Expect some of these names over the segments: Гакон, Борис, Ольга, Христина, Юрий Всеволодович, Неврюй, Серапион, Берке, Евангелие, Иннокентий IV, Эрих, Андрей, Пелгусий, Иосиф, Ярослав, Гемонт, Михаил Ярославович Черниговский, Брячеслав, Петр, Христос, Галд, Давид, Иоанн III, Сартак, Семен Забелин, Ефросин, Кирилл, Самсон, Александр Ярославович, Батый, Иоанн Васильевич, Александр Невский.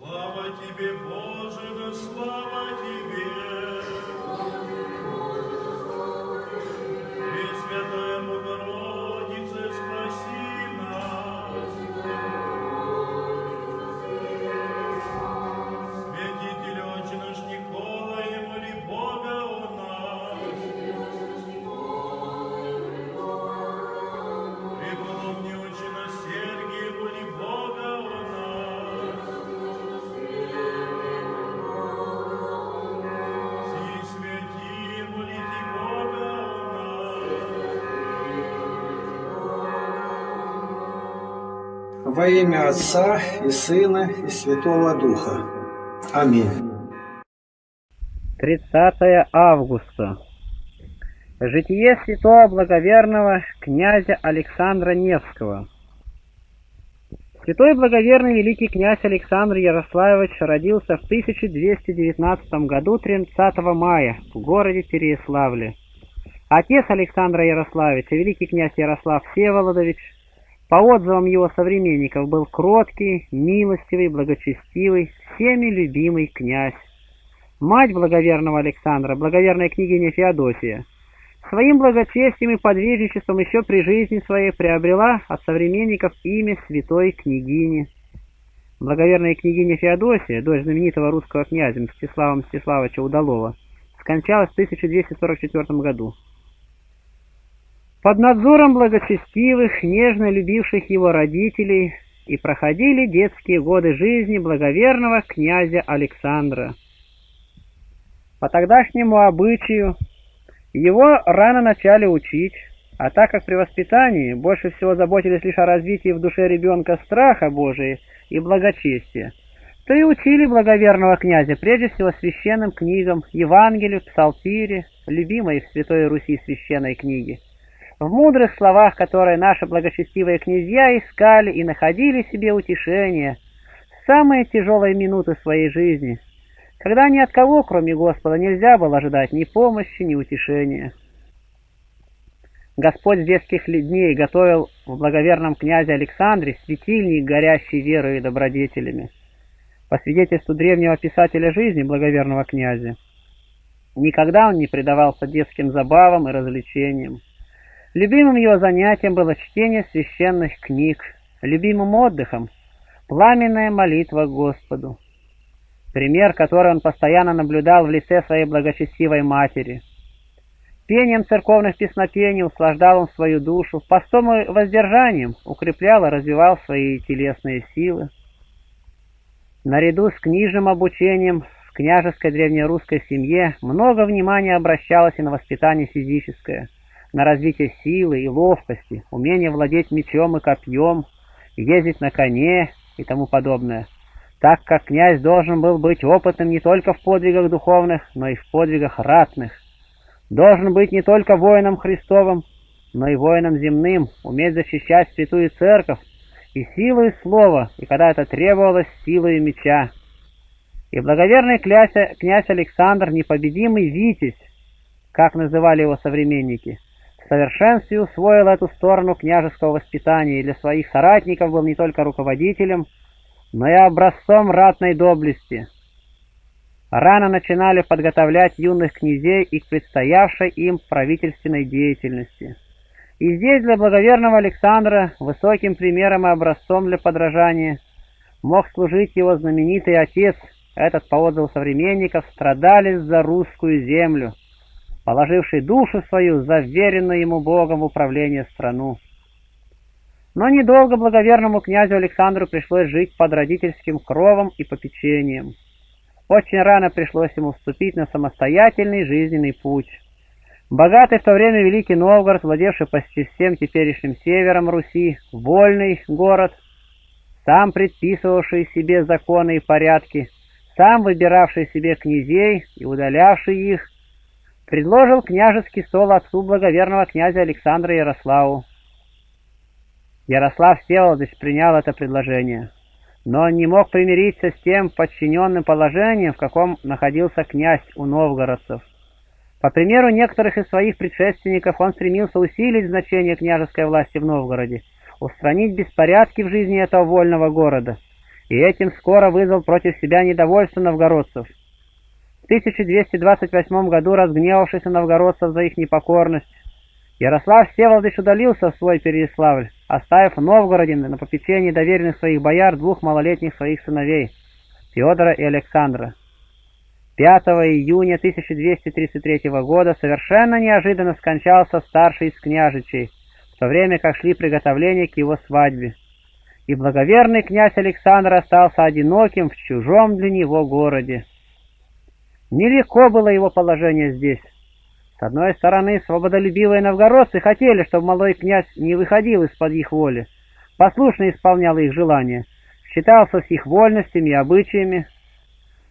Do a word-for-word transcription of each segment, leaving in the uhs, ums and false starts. Слава тебе, Боже, да слава тебе! Пресвятая Богородица, спаси нас! Святитель Отче наш Никола, и моли Бога у нас! Преподобный Отче наш Сергий, и моли Бога у нас! Все святые, молите Бога у нас! Во имя Отца и Сына и Святого Духа. Аминь. тридцатое августа. Житие святого благоверного князя Александра Невского. Святой благоверный великий князь Александр Ярославович родился в тысяча двести девятнадцатом году тридцатого мая в городе Переяславле. Отец Александра Ярославовича, великий князь Ярослав Всеволодович, по отзывам его современников, был кроткий, милостивый, благочестивый, всеми любимый князь. Мать благоверного Александра, благоверная княгиня Феодосия, своим благочестием и подвижничеством еще при жизни своей приобрела от современников имя святой княгини. Благоверная княгиня Феодосия, дочь знаменитого русского князя Мстислава Мстиславовича Удалова, скончалась в тысяча двести сорок четвёртом году. Под надзором благочестивых, нежно любивших его родителей и проходили детские годы жизни благоверного князя Александра. По тогдашнему обычаю его рано начали учить, а так как при воспитании больше всего заботились лишь о развитии в душе ребенка страха Божия и благочестия, то и учили благоверного князя прежде всего священным книгам, Евангелию, Псалтире, любимой в Святой Руси священной книге, в мудрых словах, которые наши благочестивые князья искали и находили себе утешение в самые тяжелые минуты своей жизни, когда ни от кого, кроме Господа, нельзя было ожидать ни помощи, ни утешения. Господь с детских дней готовил в благоверном князе Александре светильник, горящий верою и добродетелями. По свидетельству древнего писателя жизни благоверного князя, никогда он не предавался детским забавам и развлечениям. Любимым его занятием было чтение священных книг, любимым отдыхом – пламенная молитва Господу. Пример, который он постоянно наблюдал в лице своей благочестивой матери. Пением церковных песнопений услаждал он свою душу, постом и воздержанием укреплял и развивал свои телесные силы. Наряду с книжным обучением в княжеской древнерусской семье много внимания обращалось и на воспитание физическое, на развитие силы и ловкости, умение владеть мечом и копьем, ездить на коне и тому подобное, так как князь должен был быть опытным не только в подвигах духовных, но и в подвигах ратных. Должен быть не только воином Христовым, но и воином земным, уметь защищать святую церковь и силой слова, и когда это требовалось, силой меча. И благоверный князь, князь Александр, непобедимый витязь, как называли его современники, в совершенстве усвоил эту сторону княжеского воспитания и для своих соратников был не только руководителем, но и образцом ратной доблести. Рано начинали подготовлять юных князей и к предстоявшей им правительственной деятельности. И здесь для благоверного Александра высоким примером и образцом для подражания мог служить его знаменитый отец, этот, по отзыву современников, страдалец за русскую землю, положивший душу свою за вверенную ему Богом в управление страну. Но недолго благоверному князю Александру пришлось жить под родительским кровом и попечением. Очень рано пришлось ему вступить на самостоятельный жизненный путь. Богатый в то время Великий Новгород, владевший почти всем теперешним севером Руси, вольный город, сам предписывавший себе законы и порядки, сам выбиравший себе князей и удалявший их, предложил княжеский стол отцу благоверного князя Александра Ярославу. Ярослав Всеволодович принял это предложение, но он не мог примириться с тем подчиненным положением, в каком находился князь у новгородцев. По примеру некоторых из своих предшественников, он стремился усилить значение княжеской власти в Новгороде, устранить беспорядки в жизни этого вольного города и этим скоро вызвал против себя недовольство новгородцев. В тысяча двести двадцать восьмом году, разгневавшись на новгородцев за их непокорность, Ярослав Всеволодович удалился в свой Переяславль, оставив в Новгороде на попечении доверенных своих бояр двух малолетних своих сыновей, Феодора и Александра. пятого июня тысяча двести тридцать третьего года совершенно неожиданно скончался старший из княжичей, в то время как шли приготовления к его свадьбе, и благоверный князь Александр остался одиноким в чужом для него городе. Нелегко было его положение здесь. С одной стороны, свободолюбивые новгородцы хотели, чтобы малой князь не выходил из-под их воли, послушно исполнял их желания, считался с их вольностями и обычаями.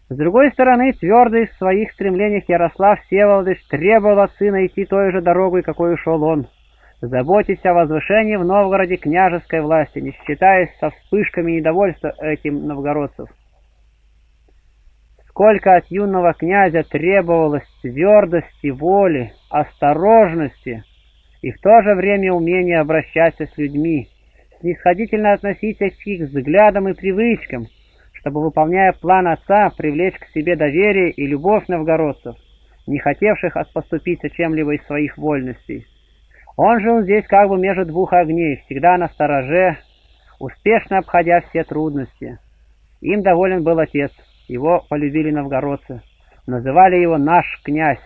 С другой стороны, твердый в своих стремлениях Ярослав Всеволодович требовал от сына идти той же дорогой, какой шел он, заботясь о возвышении в Новгороде княжеской власти, не считаясь со вспышками недовольства этим новгородцев. Сколько от юного князя требовалось твердости воли, осторожности и в то же время умения обращаться с людьми, снисходительно относиться к их взглядам и привычкам, чтобы, выполняя план отца, привлечь к себе доверие и любовь новгородцев, не хотевших отпоступиться чем-либо из своих вольностей. Он жил здесь как бы между двух огней, всегда на стороже, успешно обходя все трудности. Им доволен был отец. Его полюбили новгородцы, называли его «наш князь»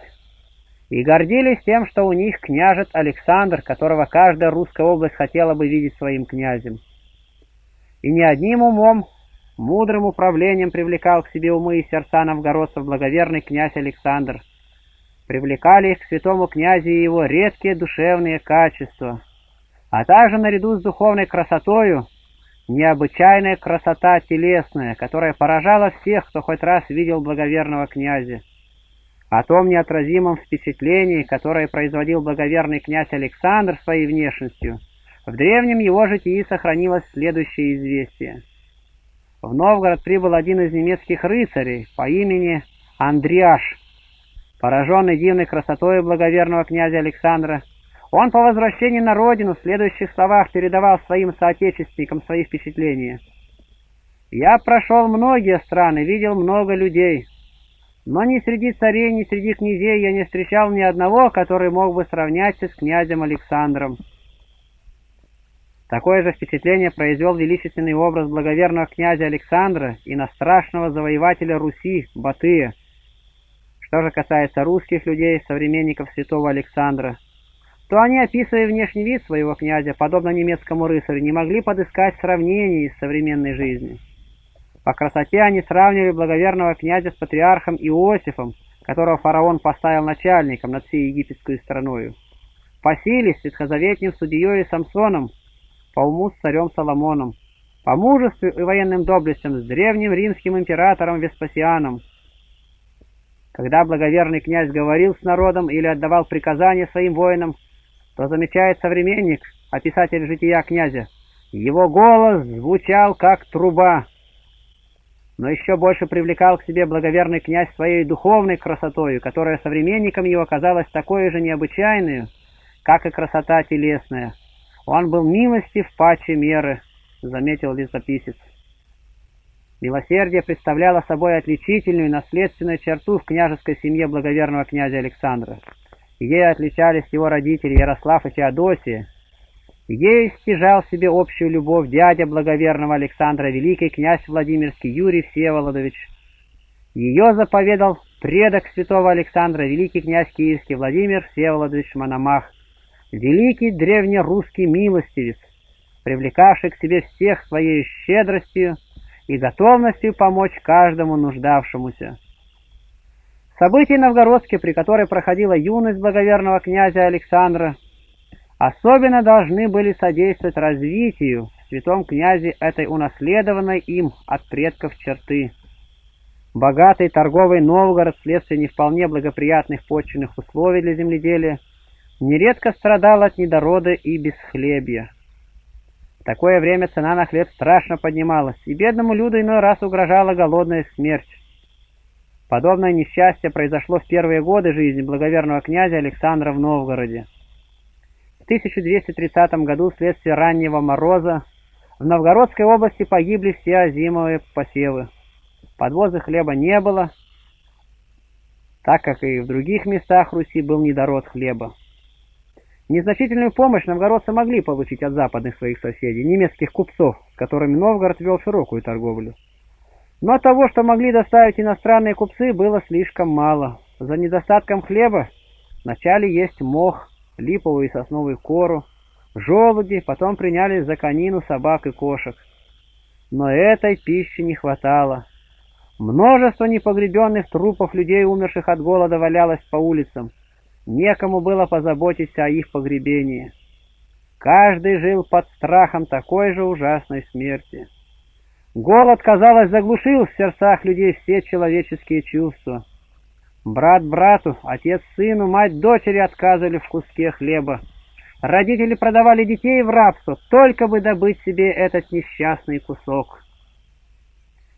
и гордились тем, что у них княжет Александр, которого каждая русская область хотела бы видеть своим князем. И не одним умом, мудрым управлением привлекал к себе умы и сердца новгородцев благоверный князь Александр. Привлекали их к святому князю и его редкие душевные качества, а также наряду с духовной красотою, необычайная красота телесная, которая поражала всех, кто хоть раз видел благоверного князя. О том неотразимом впечатлении, которое производил благоверный князь Александр своей внешностью, в древнем его житии сохранилось следующее известие. В Новгород прибыл один из немецких рыцарей по имени Андриаш. Пораженный дивной красотой благоверного князя Александра, он по возвращении на родину в следующих словах передавал своим соотечественникам свои впечатления. «Я прошел многие страны, видел много людей, но ни среди царей, ни среди князей я не встречал ни одного, который мог бы сравняться с князем Александром». Такое же впечатление произвел величественный образ благоверного князя Александра и на страшного завоевателя Руси, Батыя. Что же касается русских людей, современников святого Александра, то они, описывая внешний вид своего князя, подобно немецкому рыцарю, не могли подыскать сравнений из современной жизни. По красоте они сравнивали благоверного князя с патриархом Иосифом, которого фараон поставил начальником над всей египетской страною, по силе с ветхозаветным судьей Самсоном, по уму с царем Соломоном, по мужеству и военным доблестям с древним римским императором Веспасианом. Когда благоверный князь говорил с народом или отдавал приказания своим воинам, то замечает современник, а писатель жития князя, его голос звучал как труба. Но еще больше привлекал к себе благоверный князь своей духовной красотою, которая современникам его казалась такой же необычайной, как и красота телесная. Он был милостив паче меры, заметил летописец. Милосердие представляло собой отличительную наследственную черту в княжеской семье благоверного князя Александра. Ей отличались его родители Ярослав и Феодосия. Ей стяжал себе общую любовь дядя благоверного Александра, великий князь Владимирский Юрий Всеволодович. Ее заповедал предок святого Александра, великий князь Киевский Владимир Всеволодович Мономах, великий древнерусский милостивец, привлекавший к себе всех своей щедростью и готовностью помочь каждому нуждавшемуся. События новгородские, при которой проходила юность благоверного князя Александра, особенно должны были содействовать развитию в святом князе этой унаследованной им от предков черты. Богатый торговый Новгород вследствие не вполне благоприятных почвенных условий для земледелия нередко страдал от недорода и бесхлебья. В такое время цена на хлеб страшно поднималась, и бедному люду иной раз угрожала голодная смерть. Подобное несчастье произошло в первые годы жизни благоверного князя Александра в Новгороде. В тысяча двести тридцатом году вследствие раннего мороза В Новгородской области погибли все озимовые посевы. Подвоза хлеба не было, так как и в других местах Руси был недород хлеба. Незначительную помощь новгородцы могли получить от западных своих соседей, немецких купцов, с которыми Новгород вел широкую торговлю. Но того, что могли доставить иностранные купцы, было слишком мало. За недостатком хлеба вначале есть мох, липовую и сосновую кору, желуди, потом приняли за конину собак и кошек. Но этой пищи не хватало. Множество непогребенных трупов людей, умерших от голода, валялось по улицам. Некому было позаботиться о их погребении. Каждый жил под страхом такой же ужасной смерти. Голод, казалось, заглушил в сердцах людей все человеческие чувства. Брат брату, отец сыну, мать дочери отказывали в куске хлеба. Родители продавали детей в рабство, только бы добыть себе этот несчастный кусок.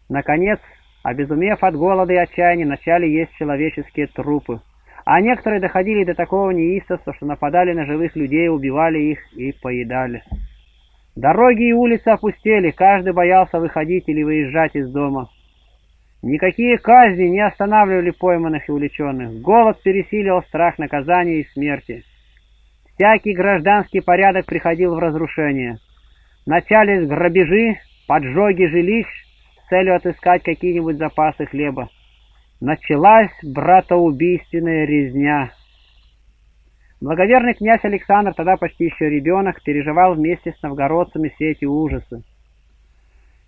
Наконец, обезумев от голода и отчаяния, начали есть человеческие трупы, а некоторые доходили до такого неистовства, что нападали на живых людей, убивали их и поедали. Дороги и улицы опустели, каждый боялся выходить или выезжать из дома. Никакие казни не останавливали пойманных и уличенных, голод пересилил страх наказания и смерти. Всякий гражданский порядок приходил в разрушение. Начались грабежи, поджоги жилищ с целью отыскать какие-нибудь запасы хлеба. Началась братоубийственная резня. Благоверный князь Александр, тогда почти еще ребенок, переживал вместе с новгородцами все эти ужасы.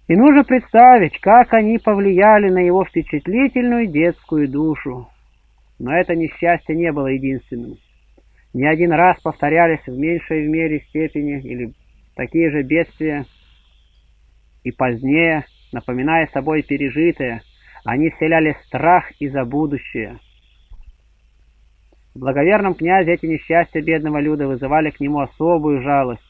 И нужно представить, как они повлияли на его впечатлительную детскую душу. Но это несчастье не было единственным. Не один раз повторялись в меньшей мере степени или такие же бедствия, и позднее, напоминая собой пережитое, они вселяли страх и за будущее. В благоверном князе эти несчастья бедного люда вызывали к нему особую жалость.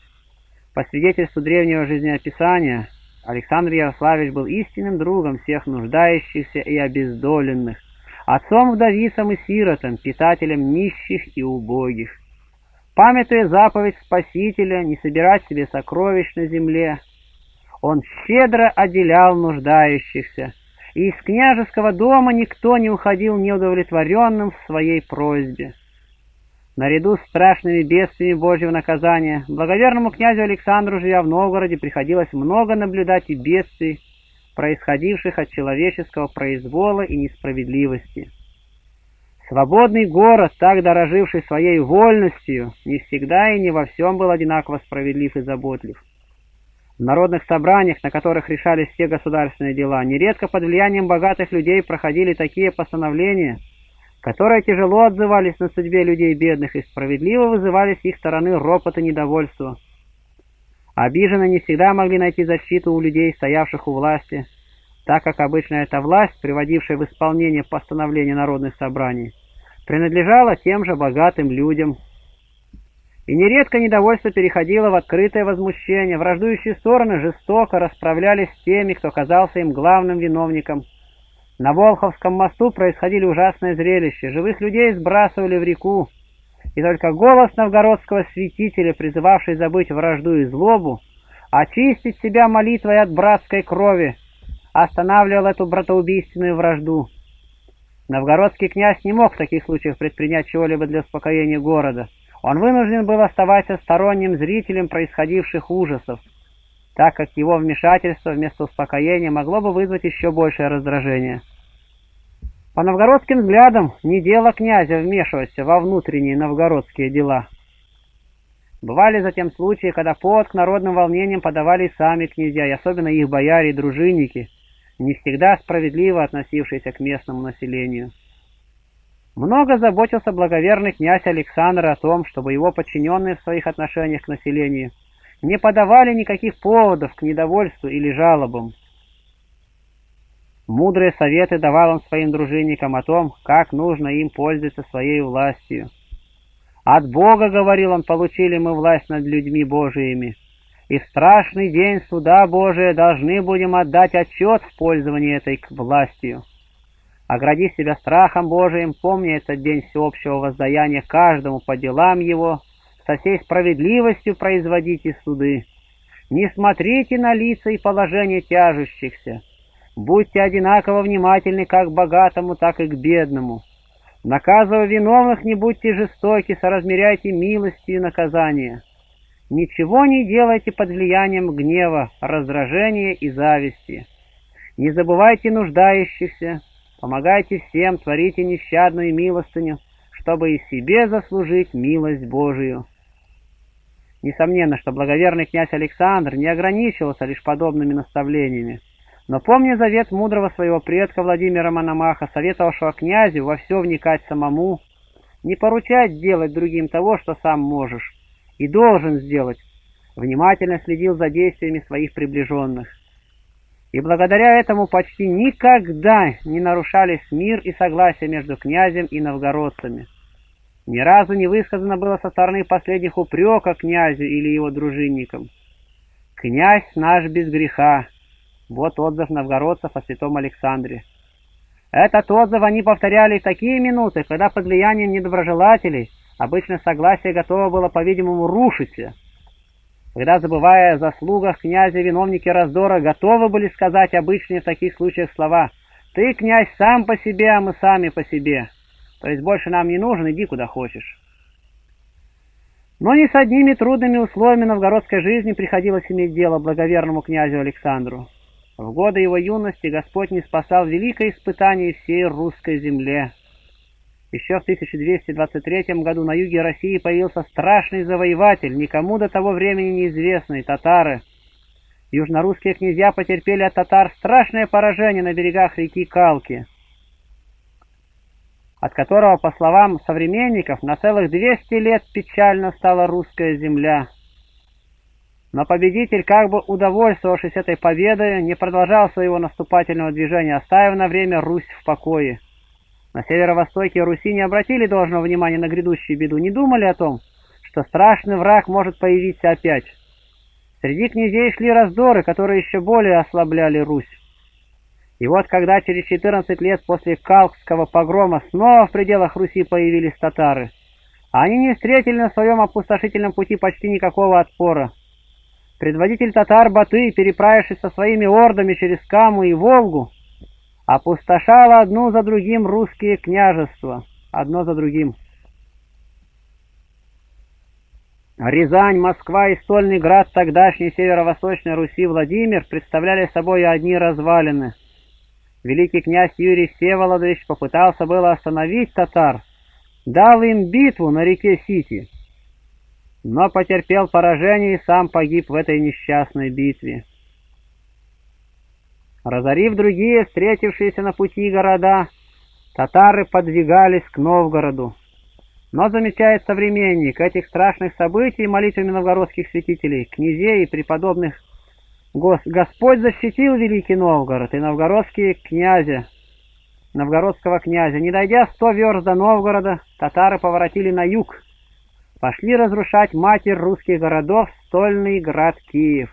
По свидетельству древнего жизнеописания, Александр Ярославович был истинным другом всех нуждающихся и обездоленных, отцом-вдовицам и сиротам, питателем нищих и убогих. Памятуя заповедь Спасителя не собирать себе сокровищ на земле, он щедро отделял нуждающихся, и из княжеского дома никто не уходил неудовлетворенным в своей просьбе. Наряду с страшными бедствиями Божьего наказания, благоверному князю Александру, живя в Новгороде, приходилось много наблюдать и бедствий, происходивших от человеческого произвола и несправедливости. Свободный город, так дороживший своей вольностью, не всегда и не во всем был одинаково справедлив и заботлив. В народных собраниях, на которых решались все государственные дела, нередко под влиянием богатых людей проходили такие постановления, которые тяжело отзывались на судьбе людей бедных и справедливо вызывали с их стороны ропот и недовольство. Обиженные не всегда могли найти защиту у людей, стоявших у власти, так как обычно эта власть, приводившая в исполнение постановления народных собраний, принадлежала тем же богатым людям. И нередко недовольство переходило в открытое возмущение. Враждующие стороны жестоко расправлялись с теми, кто казался им главным виновником. На Волховском мосту происходили ужасные зрелища. Живых людей сбрасывали в реку. И только голос новгородского святителя, призывавший забыть вражду и злобу, очистить себя молитвой от братской крови, останавливал эту братоубийственную вражду. Новгородский князь не мог в таких случаях предпринять чего-либо для успокоения города. Он вынужден был оставаться сторонним зрителем происходивших ужасов, так как его вмешательство вместо успокоения могло бы вызвать еще большее раздражение. По новгородским взглядам, не дело князя вмешивалось во внутренние новгородские дела. Бывали затем случаи, когда повод к народным волнениям подавали и сами князья, и особенно их бояре и дружинники, не всегда справедливо относившиеся к местному населению. Много заботился благоверный князь Александр о том, чтобы его подчиненные в своих отношениях к населению не подавали никаких поводов к недовольству или жалобам. Мудрые советы давал он своим дружинникам о том, как нужно им пользоваться своей властью. «От Бога, — говорил он, — получили мы власть над людьми Божиими, и в страшный день суда Божия должны будем отдать отчет в пользовании этой властью. Огради себя страхом Божиим, помни этот день всеобщего воздаяния каждому по делам его, со всей справедливостью производите суды. Не смотрите на лица и положение тяжущихся. Будьте одинаково внимательны как к богатому, так и к бедному. Наказывая виновных, не будьте жестоки, соразмеряйте милости и наказания. Ничего не делайте под влиянием гнева, раздражения и зависти. Не забывайте нуждающихся, помогайте всем, творите нещадную милостыню, чтобы и себе заслужить милость Божию. Несомненно, что благоверный князь Александр не ограничивался лишь подобными наставлениями, но, помня завет мудрого своего предка Владимира Мономаха, советовавшего князю во все вникать самому, не поручать делать другим того, что сам можешь и должен сделать, внимательно следил за действиями своих приближенных. И благодаря этому почти никогда не нарушались мир и согласие между князем и новгородцами. Ни разу не высказано было со стороны последних упрека князю или его дружинникам. «Князь наш без греха» — вот отзыв новгородцев о святом Александре. Этот отзыв они повторяли в такие минуты, когда под влиянием недоброжелателей обычно согласие готово было, по-видимому, рушиться. Когда, забывая о заслугах князя, виновники раздора готовы были сказать обычные в таких случаях слова «Ты, князь, сам по себе, а мы сами по себе», то есть больше нам не нужен, иди куда хочешь. Но не с одними трудными условиями новгородской жизни приходилось иметь дело благоверному князю Александру. В годы его юности Господь не спасал великое испытание всей русской земле. Еще в тысяча двести двадцать третьем году на юге России появился страшный завоеватель, никому до того времени неизвестный, татары. Южнорусские князья потерпели от татар страшное поражение на берегах реки Калки, от которого, по словам современников, на целых двести лет печально стала русская земля. Но победитель, как бы удовольствовавшись этой победой, не продолжал своего наступательного движения, оставив на время Русь в покое. На северо-востоке Руси не обратили должного внимания на грядущую беду, не думали о том, что страшный враг может появиться опять. Среди князей шли раздоры, которые еще более ослабляли Русь. И вот когда через четырнадцать лет после Калкского погрома снова в пределах Руси появились татары, они не встретили на своем опустошительном пути почти никакого отпора. Предводитель татар Батый, переправившись со своими ордами через Каму и Волгу, опустошала одну за другим русские княжества, одно за другим. Рязань, Москва и стольный град тогдашней северо-восточной Руси Владимир представляли собой одни развалины. Великий князь Юрий Всеволодович попытался было остановить татар, дал им битву на реке Сити, но потерпел поражение и сам погиб в этой несчастной битве. Разорив другие, встретившиеся на пути города, татары подвигались к Новгороду. Но, замечает современник, этих страшных событий молитвами новгородских святителей, князей и преподобных гос... Господь защитил великий Новгород и новгородские князя, новгородского князя. Не дойдя сто верст до Новгорода, татары поворотили на юг, пошли разрушать матерь русских городов, стольный град Киев.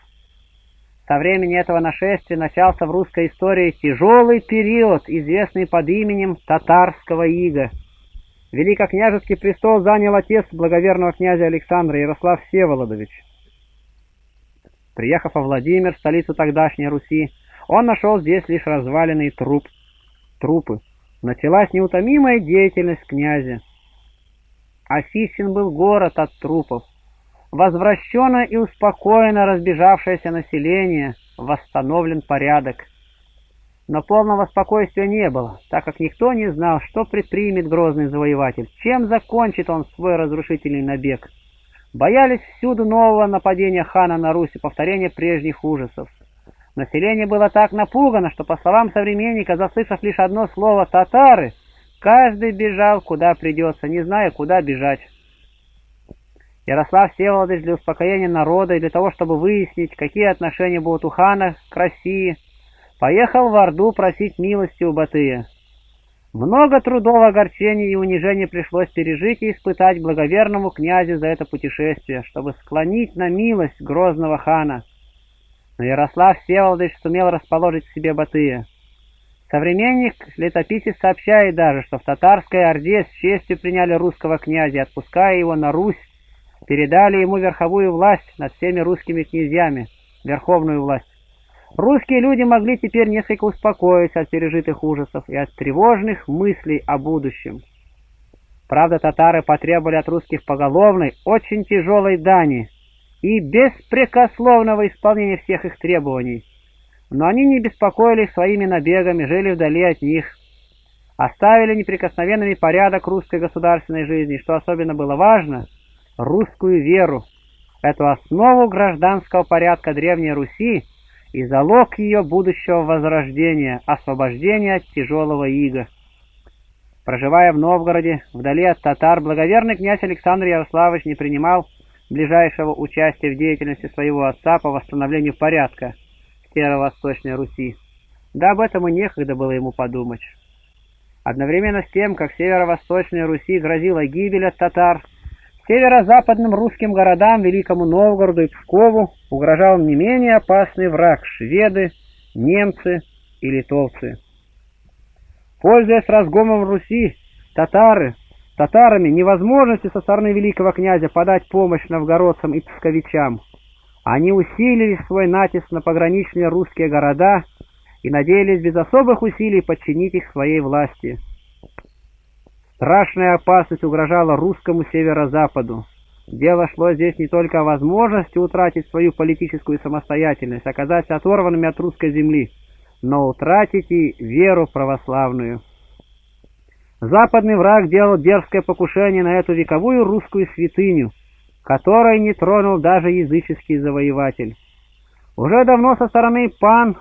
Со времени этого нашествия начался в русской истории тяжелый период, известный под именем татарского ига. Великокняжеский престол занял отец благоверного князя Александра, Ярослав Всеволодович. Приехав во Владимир, столицу тогдашней Руси, он нашел здесь лишь разваленные труп, трупы. Началась неутомимая деятельность князя. Очищен был город от трупов. Возвращено и успокоено разбежавшееся население, восстановлен порядок. Но полного спокойствия не было, так как никто не знал, что предпримет грозный завоеватель, чем закончит он свой разрушительный набег. Боялись всюду нового нападения хана на Русь и повторения прежних ужасов. Население было так напугано, что, по словам современника, заслышав лишь одно слово «татары», каждый бежал, куда придется, не зная, куда бежать. Ярослав Всеволодович для успокоения народа и для того, чтобы выяснить, какие отношения будут у хана к России, поехал в Орду просить милости у Батыя. Много трудов, огорчений и унижений пришлось пережить и испытать благоверному князю за это путешествие, чтобы склонить на милость грозного хана. Но Ярослав Всеволодович сумел расположить к себе Батыя. Современник-летописец сообщает даже, что в татарской Орде с честью приняли русского князя, отпуская его на Русь, передали ему верховую власть над всеми русскими князьями, верховную власть. Русские люди могли теперь несколько успокоиться от пережитых ужасов и от тревожных мыслей о будущем. Правда, татары потребовали от русских поголовной, очень тяжелой дани и беспрекословного исполнения всех их требований. Но они не беспокоились своими набегами, жили вдали от них, оставили неприкосновенными порядок русской государственной жизни, что особенно было важно, русскую веру, эту основу гражданского порядка Древней Руси и залог ее будущего возрождения, освобождения от тяжелого ига. Проживая в Новгороде, вдали от татар, благоверный князь Александр Ярославович не принимал ближайшего участия в деятельности своего отца по восстановлению порядка в северо-восточной Руси. Да об этом и некогда было ему подумать. Одновременно с тем, как северо-восточной Руси грозила гибель от татар, северо-западным русским городам, Великому Новгороду и Пскову, угрожал не менее опасный враг — шведы, немцы и литовцы. Пользуясь разгромом Руси, татары, татарами невозможности со стороны великого князя подать помощь новгородцам и псковичам, они усилили свой натиск на пограничные русские города и надеялись без особых усилий подчинить их своей власти. Страшная опасность угрожала русскому северо-западу. Дело шло здесь не только о возможности утратить свою политическую самостоятельность, оказаться оторванными от русской земли, но утратить и веру православную. Западный враг делал дерзкое покушение на эту вековую русскую святыню, которой не тронул даже языческий завоеватель. Уже давно со стороны пан,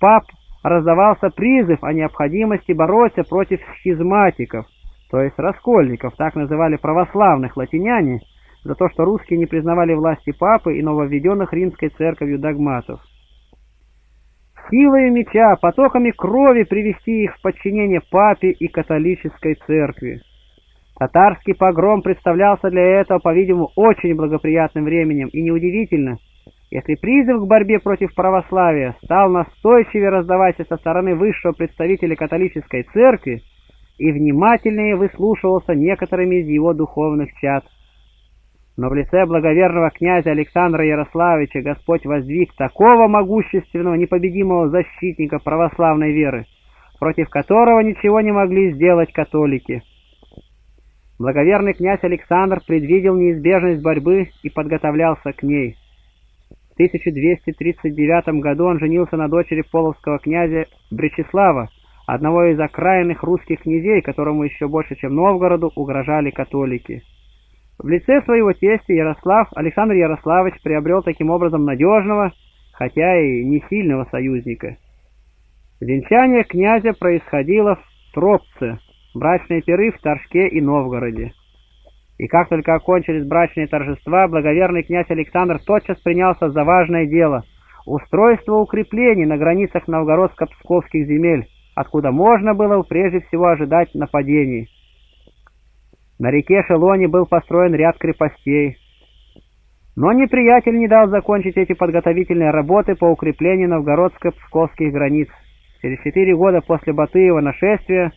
пап раздавался призыв о необходимости бороться против схизматиков, то есть раскольников, так называли православных латиняне, за то, что русские не признавали власти папы и нововведенных римской церковью догматов. Силой меча, потоками крови привести их в подчинение папе и католической церкви. Татарский погром представлялся для этого, по-видимому, очень благоприятным временем, и неудивительно, если призыв к борьбе против православия стал настойчивее раздаваться со стороны высшего представителя католической церкви и внимательнее выслушивался некоторыми из его духовных чад. Но в лице благоверного князя Александра Ярославича Господь воздвиг такого могущественного, непобедимого защитника православной веры, против которого ничего не могли сделать католики. Благоверный князь Александр предвидел неизбежность борьбы и подготовлялся к ней. В тысяча двести тридцать девятом году он женился на дочери половского князя Брячеслава, одного из окраинных русских князей, которому еще больше, чем Новгороду, угрожали католики. В лице своего тестя Ярослав Александр Ярославович приобрел таким образом надежного, хотя и не сильного союзника. Венчание князя происходило в Тропце, брачные пиры в Торжке и Новгороде. И как только окончились брачные торжества, благоверный князь Александр тотчас принялся за важное дело – устройство укреплений на границах новгородско-псковских земель, откуда можно было прежде всего ожидать нападений. На реке Шелоне был построен ряд крепостей. Но неприятель не дал закончить эти подготовительные работы по укреплению новгородско-псковских границ. Через четыре года после Батыева нашествия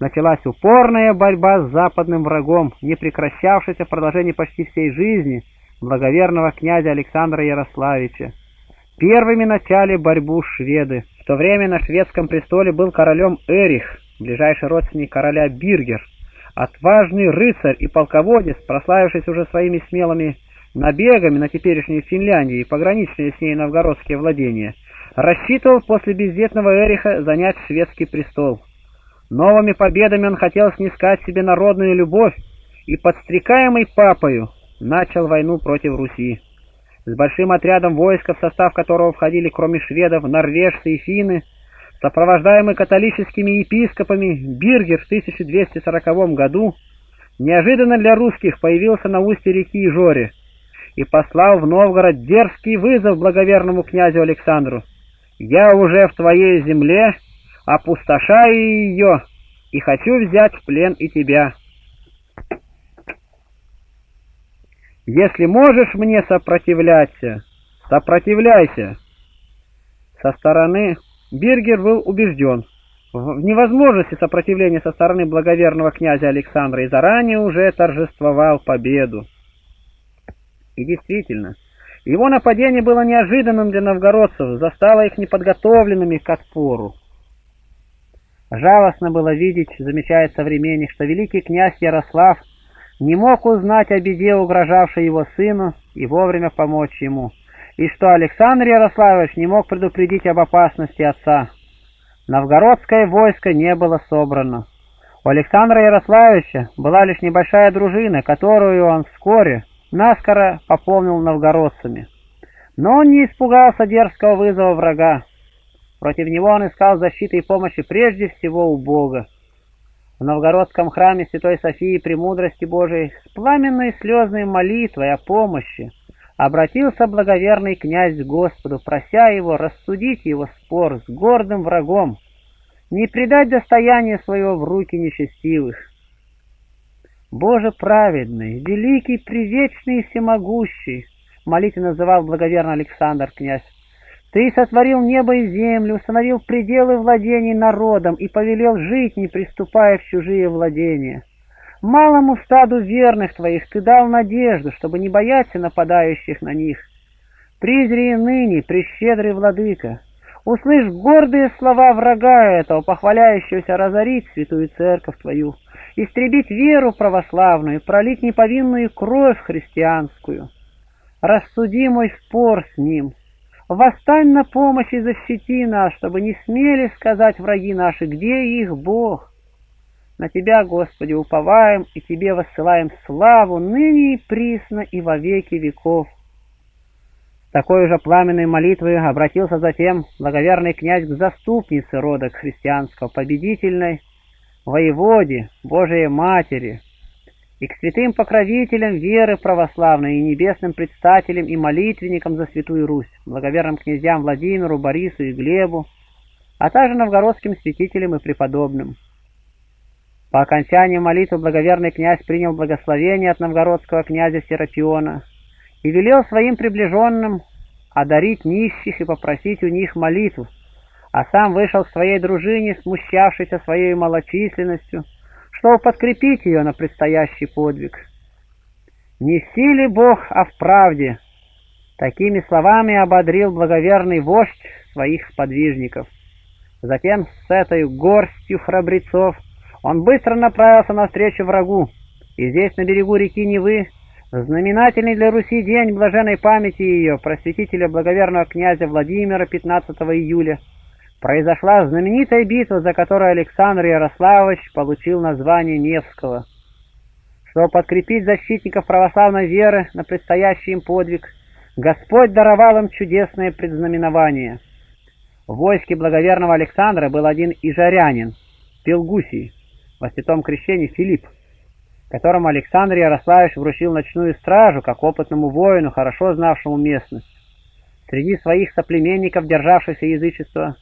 началась упорная борьба с западным врагом, не прекращавшаяся в продолжении почти всей жизни благоверного князя Александра Ярославича. Первыми начали борьбу шведы. В то время на шведском престоле был королем Эрих, ближайший родственник короля Биргер. Отважный рыцарь и полководец, прославившись уже своими смелыми набегами на теперешнюю Финляндию и пограничные с ней новгородские владения, рассчитывал после бездетного Эриха занять шведский престол. Новыми победами он хотел снискать себе народную любовь и, подстрекаемый папою, начал войну против Руси. С большим отрядом войска, в состав которого входили кроме шведов норвежцы и финны, сопровождаемый католическими епископами, Биргер в тысяча двести сороковом году неожиданно для русских появился на устье реки Ижоре и послал в Новгород дерзкий вызов благоверному князю Александру: «Я уже в твоей земле, опустошаю ее, и хочу взять в плен и тебя. Если можешь мне сопротивляться, сопротивляйся». Со стороны Биргер был убежден в невозможности сопротивления со стороны благоверного князя Александра и заранее уже торжествовал победу. И действительно, Его нападение было неожиданным для новгородцев, застало их неподготовленными к отпору. Жалостно было видеть, замечает современник, что великий князь Ярослав не мог узнать о беде, угрожавшей его сыну, и вовремя помочь ему, и что Александр Ярославович не мог предупредить об опасности отца. Новгородское войско не было собрано. У Александра Ярославовича была лишь небольшая дружина, которую он вскоре наскоро пополнил новгородцами. Но он не испугался дерзкого вызова врага. Против него он искал защиты и помощи прежде всего у Бога. В новгородском храме Святой Софии Премудрости Божией с пламенной и слезной молитвой о помощи обратился благоверный князь к Господу, прося его рассудить его спор с гордым врагом, не предать достояние своего в руки нечестивых. «Боже праведный, великий, превечный и всемогущий», — молитвенно называл благоверный Александр князь, «Ты сотворил небо и землю, установил пределы владений народом и повелел жить, не приступая в чужие владения. Малому стаду верных твоих ты дал надежду, чтобы не бояться нападающих на них. Призри ныне, прещедрый владыка, услышь гордые слова врага этого, похваляющегося разорить святую церковь твою, истребить веру православную, пролить неповинную кровь христианскую. Рассуди мой спор с ним. Восстань на помощь и защити нас, чтобы не смели сказать враги наши, где их Бог. На Тебя, Господи, уповаем и Тебе воссылаем славу ныне и присно и во веки веков». С такой же пламенной молитвой обратился затем благоверный князь к заступнице рода христианского, победительной воеводе, Божией Матери, и к святым покровителям веры православной и небесным предстателям и молитвенникам за Святую Русь, благоверным князьям Владимиру, Борису и Глебу, а также новгородским святителям и преподобным. По окончании молитвы благоверный князь принял благословение от новгородского князя Серапиона и велел своим приближенным одарить нищих и попросить у них молитву, а сам вышел к своей дружине, смущавшейся своей малочисленностью, чтобы подкрепить ее на предстоящий подвиг. «Не в силе Бог, а в правде», — такими словами ободрил благоверный вождь своих сподвижников. Затем с этой горстью храбрецов он быстро направился навстречу врагу, и здесь, на берегу реки Невы, в знаменательный для Руси день блаженной памяти ее, просветителя благоверного князя Владимира, пятнадцатого июля, произошла знаменитая битва, за которую Александр Ярославович получил название Невского. Чтобы подкрепить защитников православной веры на предстоящий им подвиг, Господь даровал им чудесное предзнаменование. В войске благоверного Александра был один ижарянин, Пелгусий, во святом крещении Филипп, которому Александр Ярославович вручил ночную стражу, как опытному воину, хорошо знавшему местность. Среди своих соплеменников, державшихся язычества,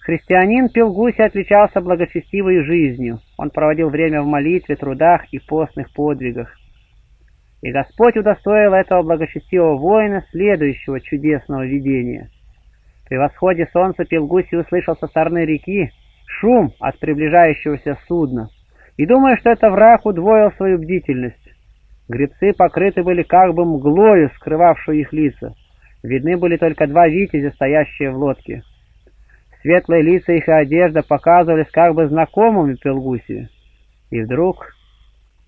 христианин Пелгусий отличался благочестивой жизнью. Он проводил время в молитве, трудах и постных подвигах. И Господь удостоил этого благочестивого воина следующего чудесного видения. При восходе солнца Пелгусий услышал со стороны реки шум от приближающегося судна, и, думая, что это враг, удвоил свою бдительность. Гребцы покрыты были как бы мглою, скрывавшую их лица. Видны были только два витязя, стоящие в лодке. Светлые лица их и одежда показывались как бы знакомыми Пелгусию. И вдруг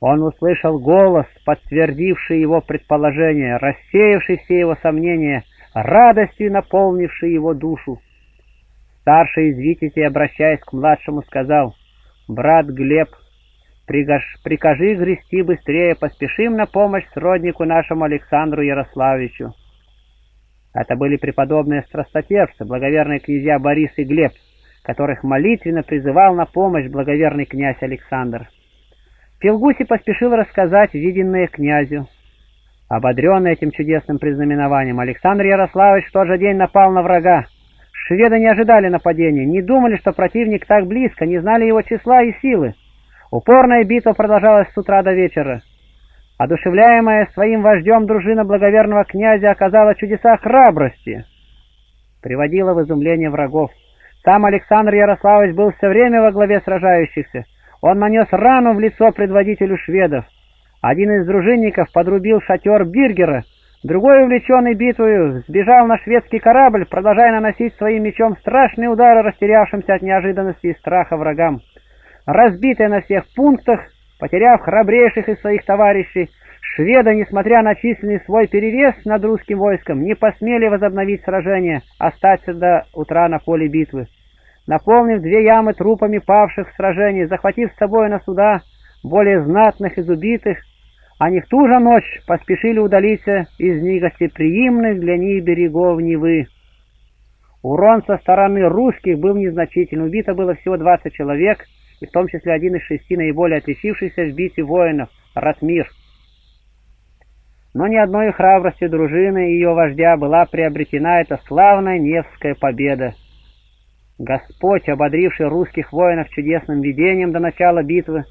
он услышал голос, подтвердивший его предположение, рассеявший все его сомнения, радостью наполнивший его душу. Старший из витязей, обращаясь к младшему, сказал: «Брат Глеб, прикажи грести быстрее, поспешим на помощь сроднику нашему Александру Ярославичу». Это были преподобные страстотерпцы, благоверные князья Борис и Глеб, которых молитвенно призывал на помощь благоверный князь Александр. Пелгусий поспешил рассказать виденное князю. Ободренный этим чудесным признаменованием, Александр Ярославович в тот же день напал на врага. Шведы не ожидали нападения, не думали, что противник так близко, не знали его числа и силы. Упорная битва продолжалась с утра до вечера. Одушевляемая своим вождем дружина благоверного князя оказала чудеса храбрости, приводила в изумление врагов. Сам Александр Ярославович был все время во главе сражающихся. Он нанес рану в лицо предводителю шведов. Один из дружинников подрубил шатер Биргера, Другой, увлеченный битвою, сбежал на шведский корабль, продолжая наносить своим мечом страшные удары растерявшимся от неожиданности и страха врагам. Разбитые на всех пунктах, потеряв храбрейших из своих товарищей, шведы, несмотря на численный свой перевес над русским войском, не посмели возобновить сражение, остаться до утра на поле битвы. Наполнив две ямы трупами павших в сражении, захватив с собой на суда более знатных из убитых, они в ту же ночь поспешили удалиться из негостеприимных для них берегов Невы. Урон со стороны русских был незначительный. Убито было всего двадцать человек, и в том числе один из шести наиболее отличившихся в битве воинов – Ратмир. Но ни одной храбростью дружины и ее вождя была приобретена эта славная Невская победа. Господь, ободривший русских воинов чудесным видением до начала битвы,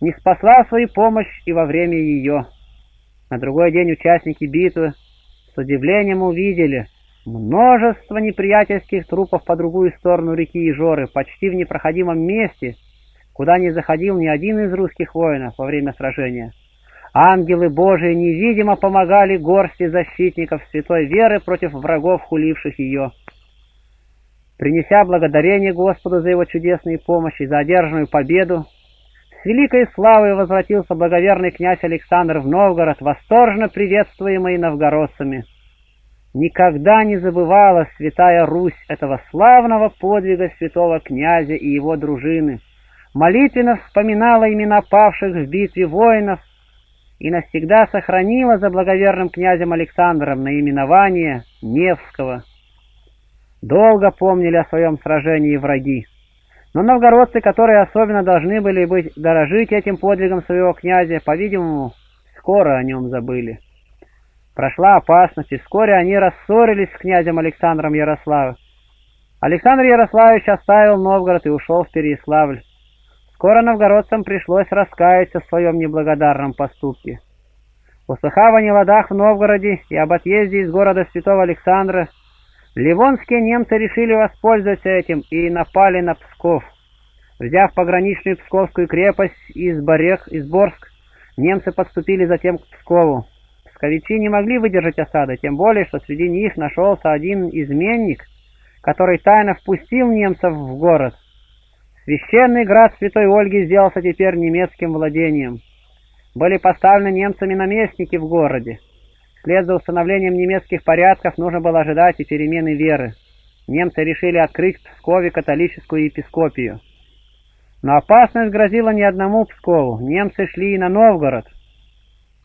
не спасла свою помощь и во время ее. На другой день участники битвы с удивлением увидели множество неприятельских трупов по другую сторону реки Ижоры, почти в непроходимом месте, куда не заходил ни один из русских воинов во время сражения. Ангелы Божии невидимо помогали горсти защитников святой веры против врагов, хуливших ее. Принеся благодарение Господу за его чудесные помощи и за одержанную победу, с великой славой возвратился благоверный князь Александр в Новгород, восторженно приветствуемый новгородцами. Никогда не забывала святая Русь этого славного подвига святого князя и его дружины, молитвенно вспоминала имена павших в битве воинов и навсегда сохранила за благоверным князем Александром наименование Невского. Долго помнили о своем сражении враги. Но новгородцы, которые особенно должны были быть дорожить этим подвигом своего князя, по-видимому, скоро о нем забыли. Прошла опасность, и вскоре они рассорились с князем Александром Ярославом. Александр Ярославович оставил Новгород и ушел в Переяславль. Скоро новгородцам пришлось раскаяться в своем неблагодарном поступке. Услыхав о неладах в Новгороде и об отъезде из города Святого Александра, ливонские немцы решили воспользоваться этим и напали на Псков. Взяв пограничную Псковскую крепость Изборск, немцы подступили затем к Пскову. Псковичи не могли выдержать осады, тем более, что среди них нашелся один изменник, который тайно впустил немцев в город. Священный град Святой Ольги сделался теперь немецким владением. Были поставлены немцами наместники в городе. Вслед за установлением немецких порядков нужно было ожидать и перемены веры. Немцы решили открыть в Пскове католическую епископию. Но опасность грозила не одному Пскову. Немцы шли и на Новгород.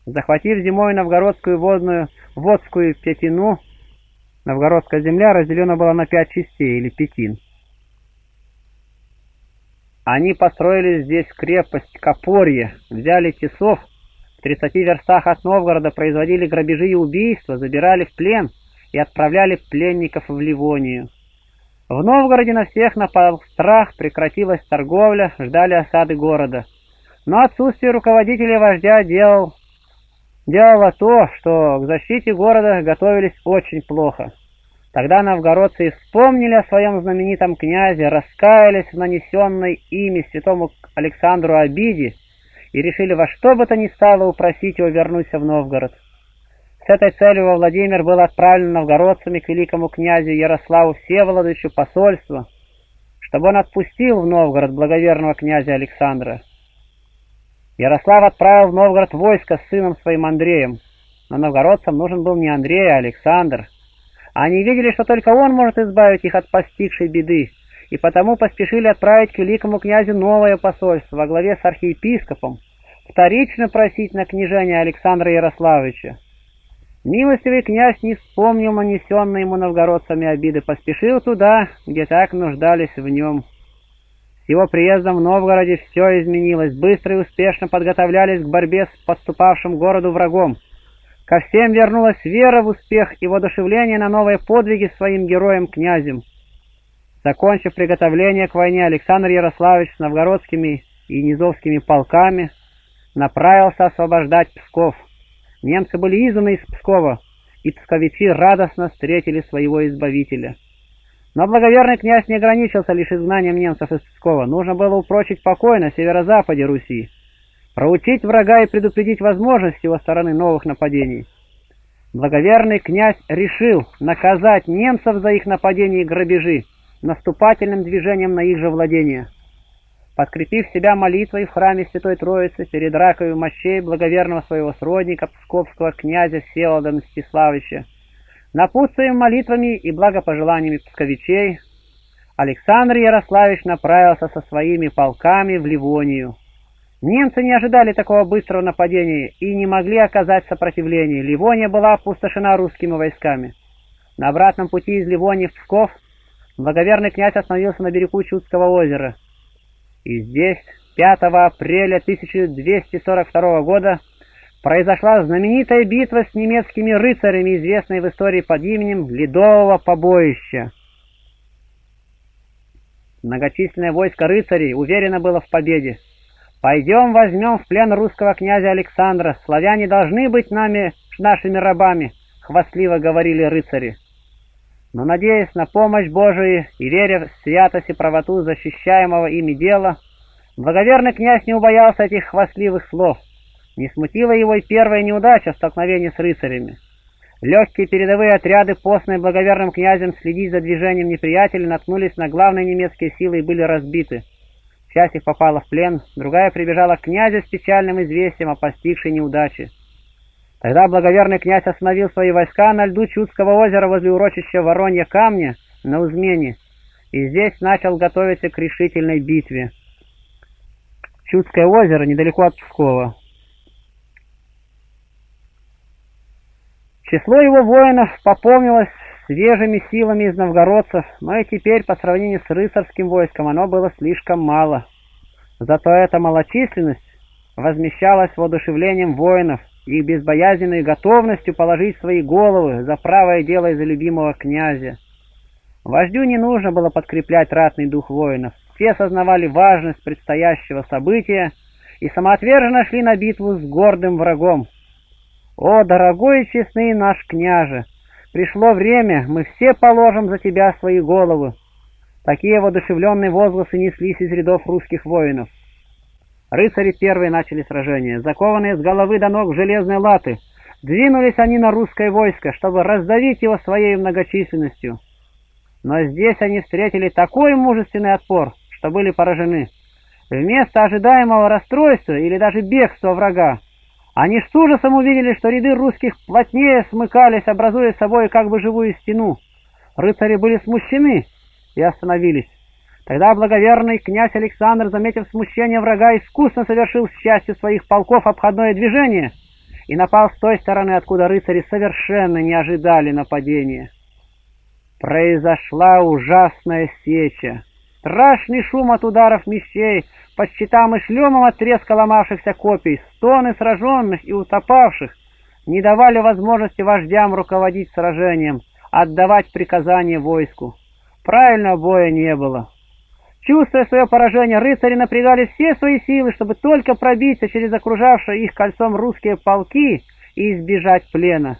Захватив зимой новгородскую водную водскую пятину, новгородская земля разделена была на пять частей или пятин. Они построили здесь крепость Копорье, взяли Тесов, в тридцати верстах от Новгорода производили грабежи и убийства, забирали в плен и отправляли пленников в Ливонию. В Новгороде на всех напал страх, прекратилась торговля, ждали осады города. Но отсутствие руководителя вождя делал, делало то, что к защите города готовились очень плохо. Тогда новгородцы вспомнили о своем знаменитом князе, раскаялись в нанесенной ими святому Александру обиде и решили во что бы то ни стало упросить его вернуться в Новгород. С этой целью во Владимир был отправлен новгородцами к великому князю Ярославу Всеволодовичу посольство, чтобы он отпустил в Новгород благоверного князя Александра. Ярослав отправил в Новгород войско с сыном своим Андреем, но новгородцам нужен был не Андрей, а Александр. Они видели, что только он может избавить их от постигшей беды, и потому поспешили отправить к великому князю новое посольство во главе с архиепископом, вторично просить на княжение Александра Ярославовича. Милостивый князь не вспомнил нанесенные ему новгородцами обиды, поспешил туда, где так нуждались в нем. С его приездом в Новгороде все изменилось, быстро и успешно подготовлялись к борьбе с подступавшим городу врагом. Ко всем вернулась вера в успех и воодушевление на новые подвиги своим героем-князем. Закончив приготовление к войне, Александр Ярославович с новгородскими и низовскими полками направился освобождать Псков. Немцы были изгнаны из Пскова, и псковичи радостно встретили своего избавителя. Но благоверный князь не ограничился лишь изгнанием немцев из Пскова. Нужно было упрочить покой на северо-западе Руси, проучить врага и предупредить возможность его стороны новых нападений. Благоверный князь решил наказать немцев за их нападение и грабежи наступательным движением на их же владение. Подкрепив себя молитвой в храме Святой Троицы перед раковью мощей благоверного своего сродника, псковского князя Всеволода Мстиславовича, напутствуем молитвами и благопожеланиями псковичей, Александр Ярославович направился со своими полками в Ливонию. Немцы не ожидали такого быстрого нападения и не могли оказать сопротивление. Ливония была опустошена русскими войсками. На обратном пути из Ливонии в Псков благоверный князь остановился на берегу Чудского озера. И здесь пятого апреля тысяча двести сорок второго года произошла знаменитая битва с немецкими рыцарями, известная в истории под именем Ледового побоища. Многочисленное войско рыцарей уверенно было в победе. «Пойдем возьмем в плен русского князя Александра, славяне должны быть нами, нашими рабами», — хвастливо говорили рыцари. Но, надеясь на помощь Божию и веря в святость и правоту защищаемого ими дела, благоверный князь не убоялся этих хвастливых слов. Не смутила его и первая неудача в столкновении с рыцарями. Легкие передовые отряды, посланные благоверным князем следить за движением неприятеля, наткнулись на главные немецкие силы и были разбиты. Часть их попала в плен, другая прибежала к князю с печальным известием о постигшей неудаче. Тогда благоверный князь остановил свои войска на льду Чудского озера возле урочища Воронья Камня на Узмене и здесь начал готовиться к решительной битве. Чудское озеро недалеко от Пскова. Число его воинов пополнилось свежими силами из новгородцев, но и теперь по сравнению с рыцарским войском оно было слишком мало. Зато эта малочисленность возмещалась воодушевлением воинов, их безбоязненной готовностью положить свои головы за правое дело из-за любимого князя. Вождю не нужно было подкреплять ратный дух воинов. Все сознавали важность предстоящего события и самоотверженно шли на битву с гордым врагом. «О, дорогой и честный наш княже, пришло время, мы все положим за тебя свои головы!» Такие воодушевленные возгласы неслись из рядов русских воинов. Рыцари первые начали сражение. Закованные с головы до ног в железные латы, двинулись они на русское войско, чтобы раздавить его своей многочисленностью. Но здесь они встретили такой мужественный отпор, что были поражены. Вместо ожидаемого расстройства или даже бегства врага, они с ужасом увидели, что ряды русских плотнее смыкались, образуя собой как бы живую стену. Рыцари были смущены и остановились. Тогда благоверный князь Александр, заметив смущение врага, искусно совершил с частью своих полков обходное движение и напал с той стороны, откуда рыцари совершенно не ожидали нападения. Произошла ужасная сеча. Страшный шум от ударов мечей по щитам и шлемам, от треска ломавшихся копий, стоны сраженных и утопавших не давали возможности вождям руководить сражением, отдавать приказания войску. Правильного боя не было. Чувствуя свое поражение, рыцари напрягали все свои силы, чтобы только пробиться через окружавшие их кольцом русские полки и избежать плена.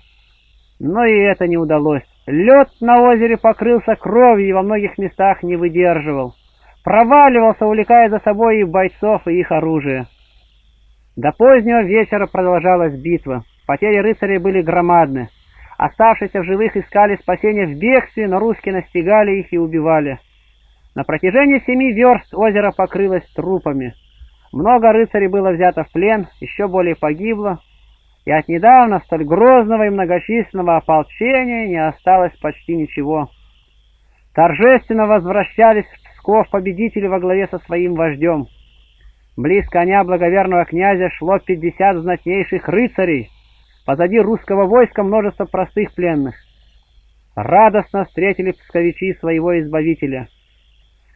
Но и это не удалось. Лед на озере покрылся кровью и во многих местах не выдерживал. Проваливался, увлекая за собой и бойцов, и их оружие. До позднего вечера продолжалась битва. Потери рыцарей были громадны. Оставшиеся в живых искали спасения в бегстве, но русские настигали их и убивали. На протяжении семи верст озеро покрылось трупами. Много рыцарей было взято в плен, еще более погибло, и от недавно столь грозного и многочисленного ополчения не осталось почти ничего. Торжественно возвращались в Псков победители во главе со своим вождем. Близ коня благоверного князя шло пятьдесят знатнейших рыцарей, позади русского войска множество простых пленных. Радостно встретили псковичи своего избавителя.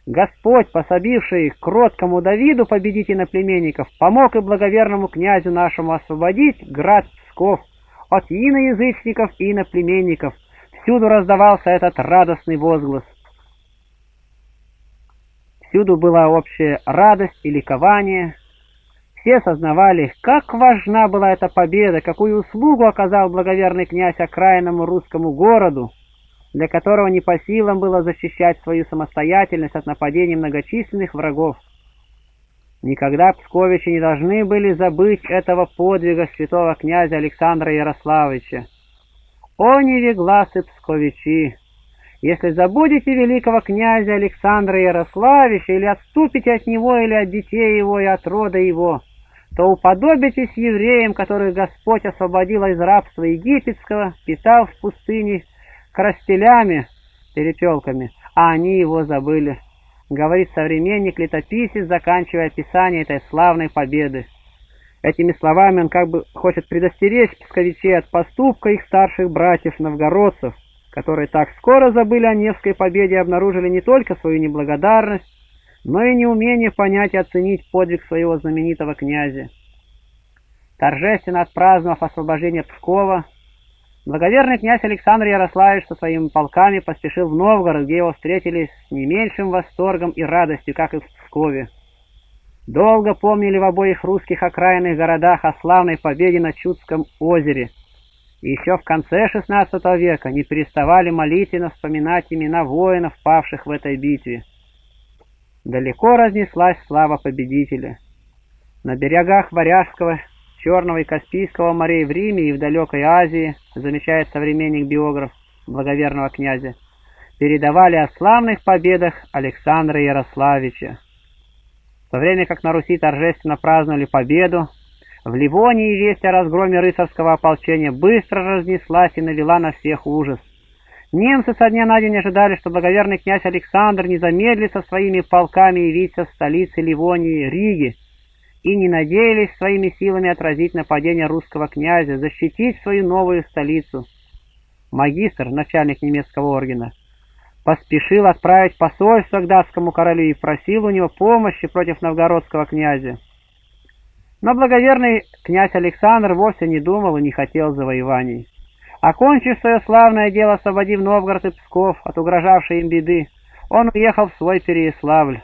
Господь, пособивший их кроткому Давиду победить иноплеменников, помог и благоверному князю нашему освободить град Псков от иноязычников и иноплеменников. Всюду раздавался этот радостный возглас. Всюду была общая радость и ликование. Все сознавали, как важна была эта победа, какую услугу оказал благоверный князь окраинному русскому городу, для которого не по силам было защищать свою самостоятельность от нападений многочисленных врагов. Никогда псковичи не должны были забыть этого подвига святого князя Александра Ярославовича. О, невегласы псковичи! Если забудете великого князя Александра Ярославича, или отступите от него, или от детей его и от рода его, то уподобитесь евреям, которых Господь освободил из рабства египетского, питав в пустыне крастелями, перепелками, а они его забыли, говорит современник-летописец, заканчивая описание этой славной победы. Этими словами он как бы хочет предостеречь псковичей от поступка их старших братьев-новгородцев, которые так скоро забыли о Невской победе и обнаружили не только свою неблагодарность, но и неумение понять и оценить подвиг своего знаменитого князя. Торжественно отпраздновав освобождение Пскова, благоверный князь Александр Ярославич со своими полками поспешил в Новгород, где его встретили с не меньшим восторгом и радостью, как и в Пскове. Долго помнили в обоих русских окраинных городах о славной победе на Чудском озере. И еще в конце шестнадцатого века не переставали молитвенно вспоминать имена воинов, павших в этой битве. Далеко разнеслась слава победителя. На берегах Варяжского, Черного и Каспийского морей в Риме и в далекой Азии, замечает современник-биограф благоверного князя, передавали о славных победах Александра Ярославича. В то время как на Руси торжественно праздновали победу, в Ливонии весть о разгроме рыцарского ополчения быстро разнеслась и навела на всех ужас. Немцы со дня на день ожидали, что благоверный князь Александр не замедлит со своими полками явиться в столице Ливонии, Риге, и не надеялись своими силами отразить нападение русского князя, защитить свою новую столицу. Магистр, начальник немецкого ордена, поспешил отправить посольство к датскому королю и просил у него помощи против новгородского князя. Но благоверный князь Александр вовсе не думал и не хотел завоеваний. Окончив свое славное дело, освободив Новгород и Псков от угрожавшей им беды, он уехал в свой Переяславль.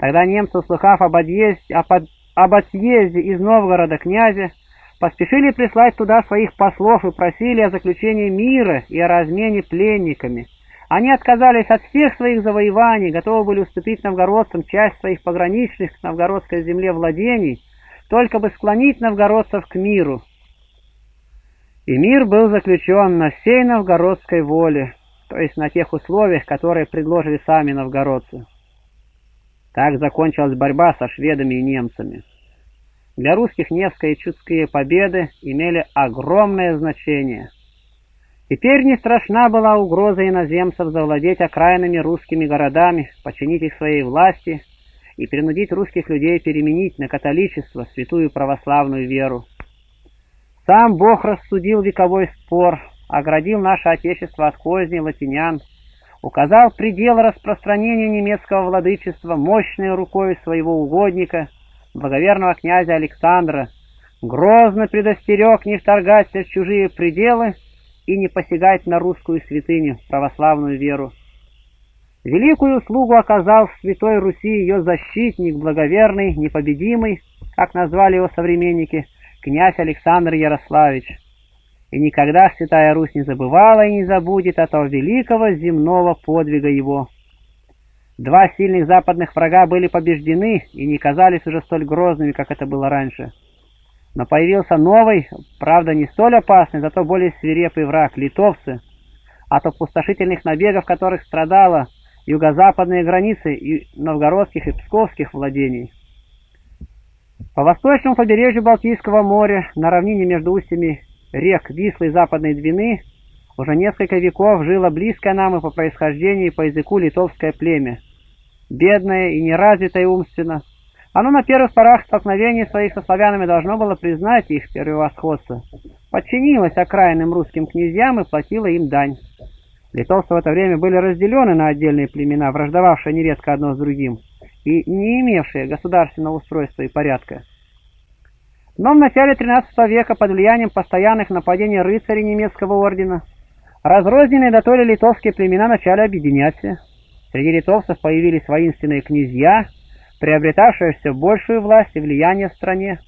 Тогда немцы, услыхав об отъезде, об, об отъезде из Новгорода князя, поспешили прислать туда своих послов и просили о заключении мира и о размене пленниками. Они отказались от всех своих завоеваний, готовы были уступить новгородцам часть своих пограничных к новгородской земле владений, только бы склонить новгородцев к миру. И мир был заключен на всей новгородской воле, то есть на тех условиях, которые предложили сами новгородцы. Так закончилась борьба со шведами и немцами. Для русских Невская и Чудские победы имели огромное значение. Теперь не страшна была угроза иноземцев завладеть окраинными русскими городами, подчинить их своей власти и принудить русских людей переменить на католичество святую православную веру. Сам Бог рассудил вековой спор, оградил наше Отечество от козни латинян, указал предел распространения немецкого владычества мощной рукой своего угодника, благоверного князя Александра, грозно предостерег не вторгаться в чужие пределы и не посягать на русскую святыню, православную веру. Великую услугу оказал в Святой Руси ее защитник, благоверный, непобедимый, как назвали его современники, князь Александр Ярославич. И никогда Святая Русь не забывала и не забудет о того великого земного подвига его. Два сильных западных врага были побеждены и не казались уже столь грозными, как это было раньше. Но появился новый, правда не столь опасный, зато более свирепый враг — литовцы, от опустошительных набегов которых страдала юго-западные границы и новгородских и псковских владений. По восточному побережью Балтийского моря, на равнине между устьями рек Вислы и Западной Двины, уже несколько веков жило близкое нам и по происхождению, и по языку литовское племя, бедное и неразвитое умственно. Оно на первых порах столкновений своих со славянами должно было признать их превосходство, подчинилось окраинным русским князьям и платило им дань. Литовцы в это время были разделены на отдельные племена, враждовавшие нередко одно с другим и не имевшие государственного устройства и порядка. Но в начале тринадцатого века под влиянием постоянных нападений рыцарей немецкого ордена разрозненные дотоле литовские племена начали объединяться. Среди литовцев появились воинственные князья, приобретавшие все большую власть и влияние в стране.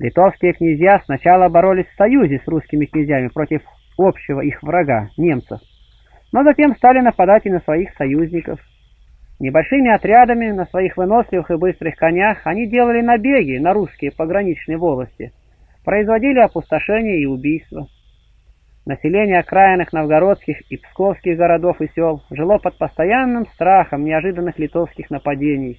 Литовские князья сначала боролись в союзе с русскими князьями против общего их врага, немцев, но затем стали нападать и на своих союзников. Небольшими отрядами на своих выносливых и быстрых конях они делали набеги на русские пограничные волости, производили опустошение и убийство. Население окраинных новгородских и псковских городов и сел жило под постоянным страхом неожиданных литовских нападений.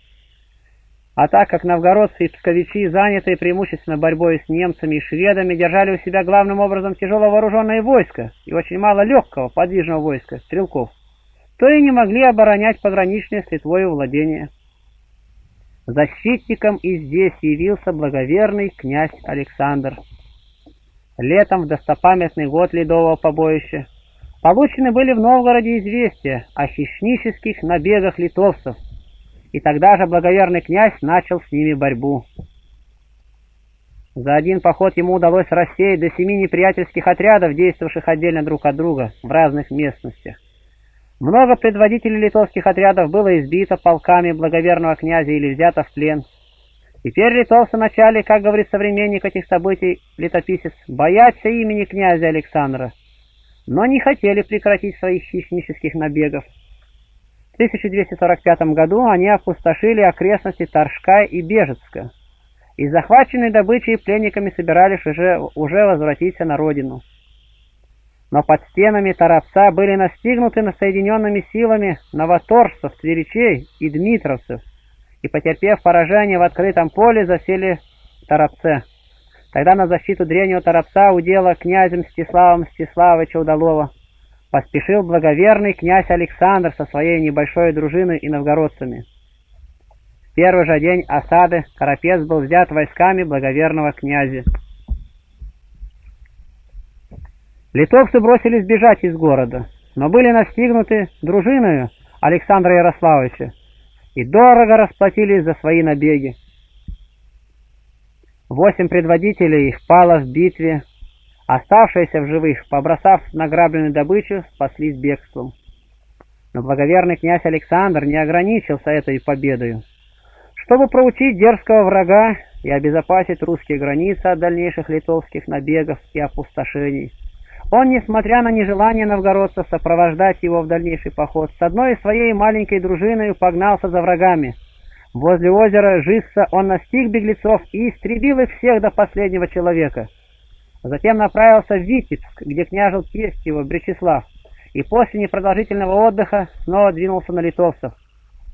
А так как новгородцы и псковичи, занятые преимущественно борьбой с немцами и шведами, держали у себя главным образом тяжело вооруженное войско и очень мало легкого подвижного войска, стрелков, то и не могли оборонять пограничные с Литвой владения. Защитником и здесь явился благоверный князь Александр. Летом в достопамятный год ледового побоища получены были в Новгороде известия о хищнических набегах литовцев, и тогда же благоверный князь начал с ними борьбу. За один поход ему удалось рассеять до семи неприятельских отрядов, действовавших отдельно друг от друга в разных местностях. Много предводителей литовских отрядов было избито полками благоверного князя или взято в плен. Теперь литовцы начали, как говорит современник этих событий, летописец, бояться имени князя Александра, но не хотели прекратить своих хищнических набегов. В тысяча двести сорок пятом году они опустошили окрестности Торжка и Бежецка, и захваченной добычей пленниками собирались уже, уже возвратиться на родину. Но под стенами Торопца были настигнуты соединенными силами новоторжцев, тверичей и дмитровцев, и, потерпев поражение в открытом поле, засели в Торопце. Тогда на защиту древнего Торопца, удела князя Мстислава Мстиславовича Удалова, поспешил благоверный князь Александр со своей небольшой дружиной и новгородцами. В первый же день осады Торопец был взят войсками благоверного князя. Литовцы бросились бежать из города, но были настигнуты дружиною Александра Ярославовича и дорого расплатились за свои набеги. Восемь предводителей их пало в битве, оставшиеся в живых, побросав награбленную добычу, спаслись бегством. Но благоверный князь Александр не ограничился этой победою. Чтобы проучить дерзкого врага и обезопасить русские границы от дальнейших литовских набегов и опустошений, он, несмотря на нежелание новгородцев сопровождать его в дальнейший поход, с одной из своей маленькой дружиной погнался за врагами. Возле озера Жисса он настиг беглецов и истребил их всех до последнего человека. Затем направился в Витебск, где княжил тесть его Брячеслав, и после непродолжительного отдыха снова двинулся на литовцев.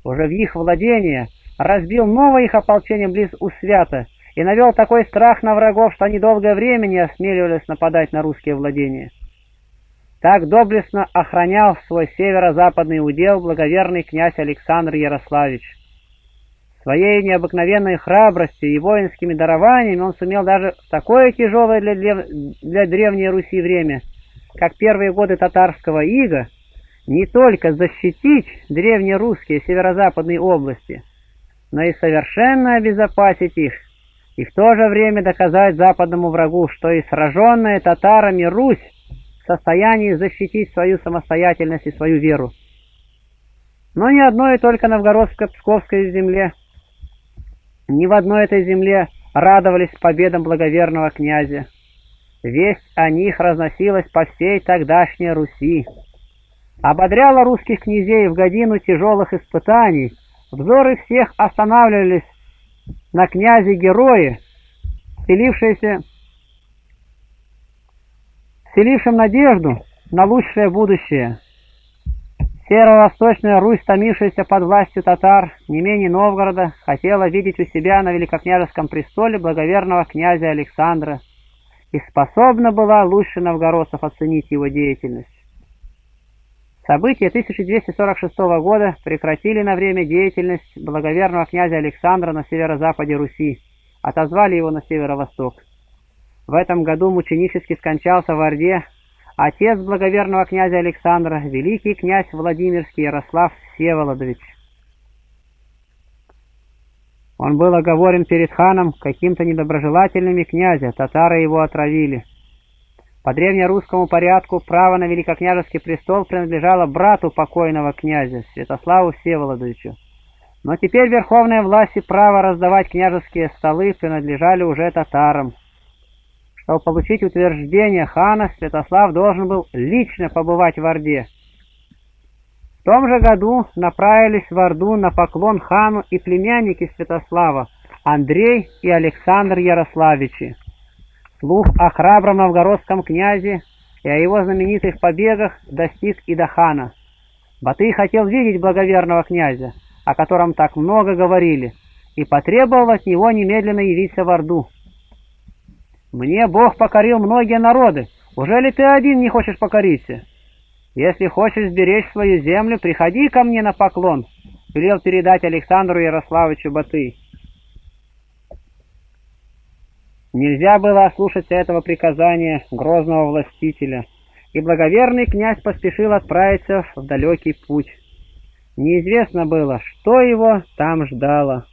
Уже в их владение разбил новое их ополчение близ Усвята, и навел такой страх на врагов, что они долгое время не осмеливались нападать на русские владения. Так доблестно охранял свой северо-западный удел благоверный князь Александр Ярославич. Своей необыкновенной храбростью и воинскими дарованиями он сумел даже в такое тяжелое для, для Древней Руси время, как первые годы татарского ига, не только защитить древнерусские северо-западные области, но и совершенно обезопасить их, и в то же время доказать западному врагу, что и сраженная татарами Русь в состоянии защитить свою самостоятельность и свою веру. Но ни одной только новгородско-псковской земле, ни в одной этой земле радовались победам благоверного князя. Весть о них разносилась по всей тогдашней Руси. Ободряла русских князей в годину тяжелых испытаний, взоры всех останавливались на князе-герое, вселившем надежду на лучшее будущее. Северо-восточная Русь, томившаяся под властью татар, не менее Новгорода, хотела видеть у себя на великокняжеском престоле благоверного князя Александра и способна была лучше новгородцев оценить его деятельность. События тысяча двести сорок шестого года прекратили на время деятельность благоверного князя Александра на северо-западе Руси, отозвали его на северо-восток. В этом году мученически скончался в Орде отец благоверного князя Александра, великий князь Владимирский Ярослав Всеволодович. Он был оговорен перед ханом каким-то недоброжелательными князя, татары его отравили. По древнерусскому порядку право на великокняжеский престол принадлежало брату покойного князя, Святославу Всеволодовичу. Но теперь верховная власть и право раздавать княжеские столы принадлежали уже татарам. Чтобы получить утверждение хана, Святослав должен был лично побывать в Орде. В том же году направились в Орду на поклон хану и племянники Святослава Андрей и Александр Ярославичи. Слух о храбром новгородском князе и о его знаменитых побегах достиг и до хана. Батый хотел видеть благоверного князя, о котором так много говорили, и потребовал от него немедленно явиться в Орду. «Мне Бог покорил многие народы, уже ли ты один не хочешь покориться? Если хочешь сберечь свою землю, приходи ко мне на поклон», — велел передать Александру Ярославовичу Батый. Нельзя было ослушаться этого приказания грозного властителя, и благоверный князь поспешил отправиться в далекий путь. Неизвестно было, что его там ждало.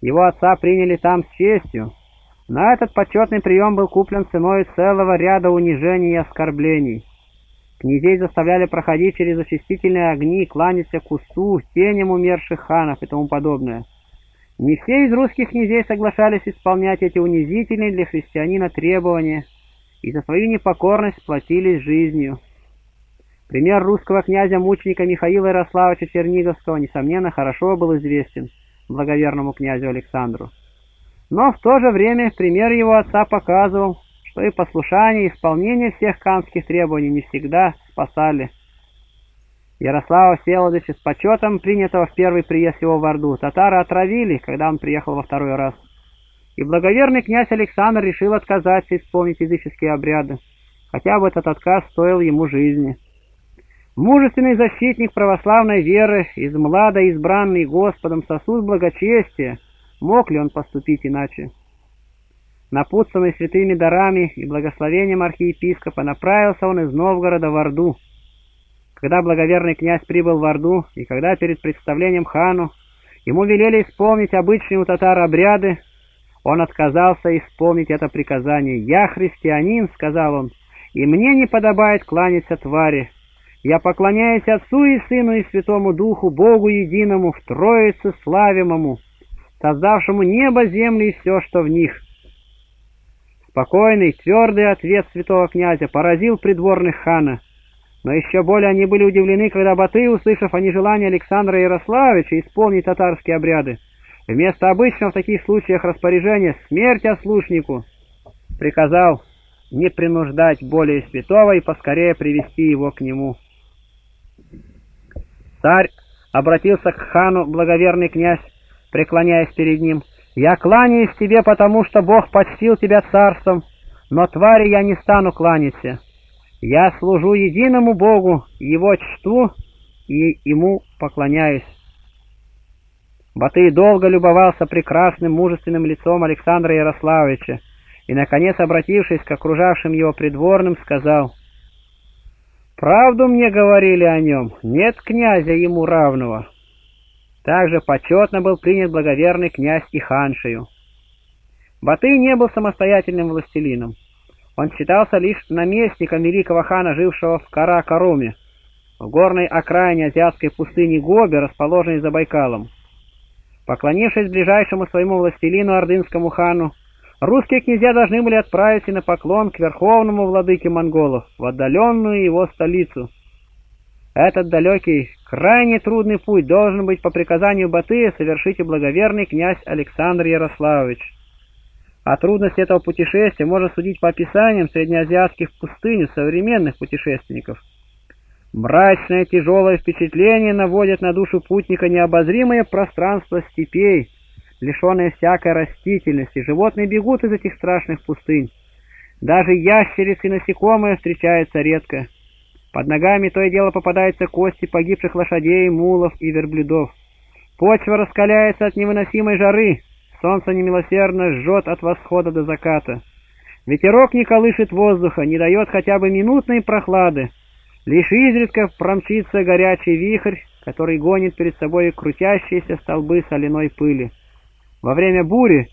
Его отца приняли там с честью, но этот почетный прием был куплен ценой целого ряда унижений и оскорблений. Князей заставляли проходить через очистительные огни, кланяться кусту, теням умерших ханов и тому подобное. Не все из русских князей соглашались исполнять эти унизительные для христианина требования и за свою непокорность платились жизнью. Пример русского князя-мученика Михаила Ярославовича Черниговского, несомненно, хорошо был известен благоверному князю Александру. Но в то же время пример его отца показывал, что и послушание, и исполнение всех ханских требований не всегда спасали. Ярослава Всеволодовича с почетом, принятого в первый приезд его в Орду, татары отравили, когда он приехал во второй раз. И благоверный князь Александр решил отказаться исполнить языческие обряды, хотя бы этот отказ стоил ему жизни. Мужественный защитник православной веры, из млада избранный Господом сосуд благочестия, мог ли он поступить иначе? Напутствованный святыми дарами и благословением архиепископа направился он из Новгорода в Орду. Когда благоверный князь прибыл в Орду, и когда перед представлением хану ему велели исполнить обычные у татар обряды, он отказался исполнить это приказание. «Я христианин, — сказал он, — и мне не подобает кланяться твари. Я поклоняюсь Отцу и Сыну и Святому Духу, Богу Единому, в Троице Славимому, создавшему небо, землю и все, что в них». Спокойный, твердый ответ святого князя поразил придворных хана. Но еще более они были удивлены, когда Батый, услышав о нежелании Александра Ярославовича исполнить татарские обряды, вместо обычного в таких случаях распоряжения «смерть ослушнику», приказал не принуждать более святого и поскорее привести его к нему. Царь обратился к хану, благоверный князь, преклоняясь перед ним: «Я кланяюсь тебе, потому что Бог почтил тебя царством, но твари я не стану кланяться. Я служу единому Богу, Его чту и Ему поклоняюсь». Батый долго любовался прекрасным, мужественным лицом Александра Ярославовича и, наконец, обратившись к окружавшим его придворным, сказал: «Правду мне говорили о нем, нет князя ему равного». Также почетно был принят благоверный князь и ханшею. Батый не был самостоятельным властелином. Он считался лишь наместником великого хана, жившего в Кара-Каруме, в горной окраине азиатской пустыни Гоби, расположенной за Байкалом. Поклонившись ближайшему своему властелину, ордынскому хану, русские князья должны были отправиться на поклон к верховному владыке монголов, в отдаленную его столицу. Этот далекий, крайне трудный путь должен быть по приказанию Батыя совершить и благоверный князь Александр Ярославович. О трудности этого путешествия можно судить по описаниям среднеазиатских пустынь современных путешественников. Мрачное тяжелое впечатление наводит на душу путника необозримое пространство степей, лишенное всякой растительности. Животные бегут из этих страшных пустынь. Даже ящерицы и насекомые встречаются редко. Под ногами то и дело попадаются кости погибших лошадей, мулов и верблюдов. Почва раскаляется от невыносимой жары. Солнце немилосердно жжет от восхода до заката. Ветерок не колышет воздуха, не дает хотя бы минутной прохлады. Лишь изредка промчится горячий вихрь, который гонит перед собой крутящиеся столбы соляной пыли. Во время бури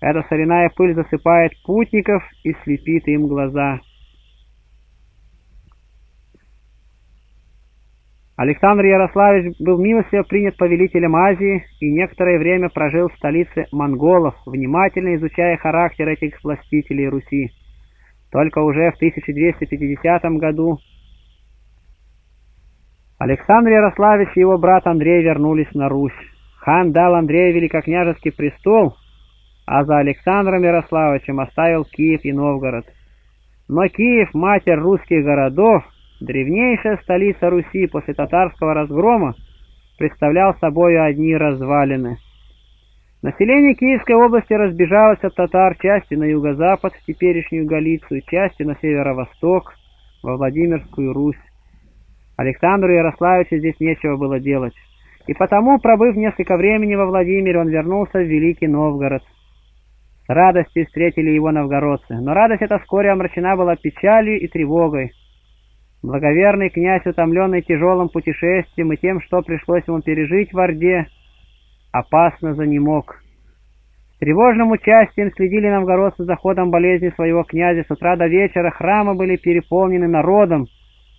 эта соляная пыль засыпает путников и слепит им глаза. Александр Ярославович был милостиво принят повелителем Азии и некоторое время прожил в столице монголов, внимательно изучая характер этих властителей Руси. Только уже в тысяча двести пятидесятом году Александр Ярославович и его брат Андрей вернулись на Русь. Хан дал Андрею великокняжеский престол, а за Александром Ярославовичем оставил Киев и Новгород. Но Киев, матерь русских городов, древнейшая столица Руси после татарского разгрома, представлял собою одни развалины. Население Киевской области разбежалось от татар части на юго-запад, в теперешнюю Галицию, части на северо-восток, во Владимирскую Русь. Александру Ярославичу здесь нечего было делать, и потому, пробыв несколько времени во Владимире, он вернулся в Великий Новгород. С радостью встретили его новгородцы, но радость эта вскоре омрачена была печалью и тревогой. Благоверный князь, утомленный тяжелым путешествием и тем, что пришлось ему пережить в Орде, опасно занемог. С тревожным участием следили новгородцы за ходом болезни своего князя. С утра до вечера храмы были переполнены народом,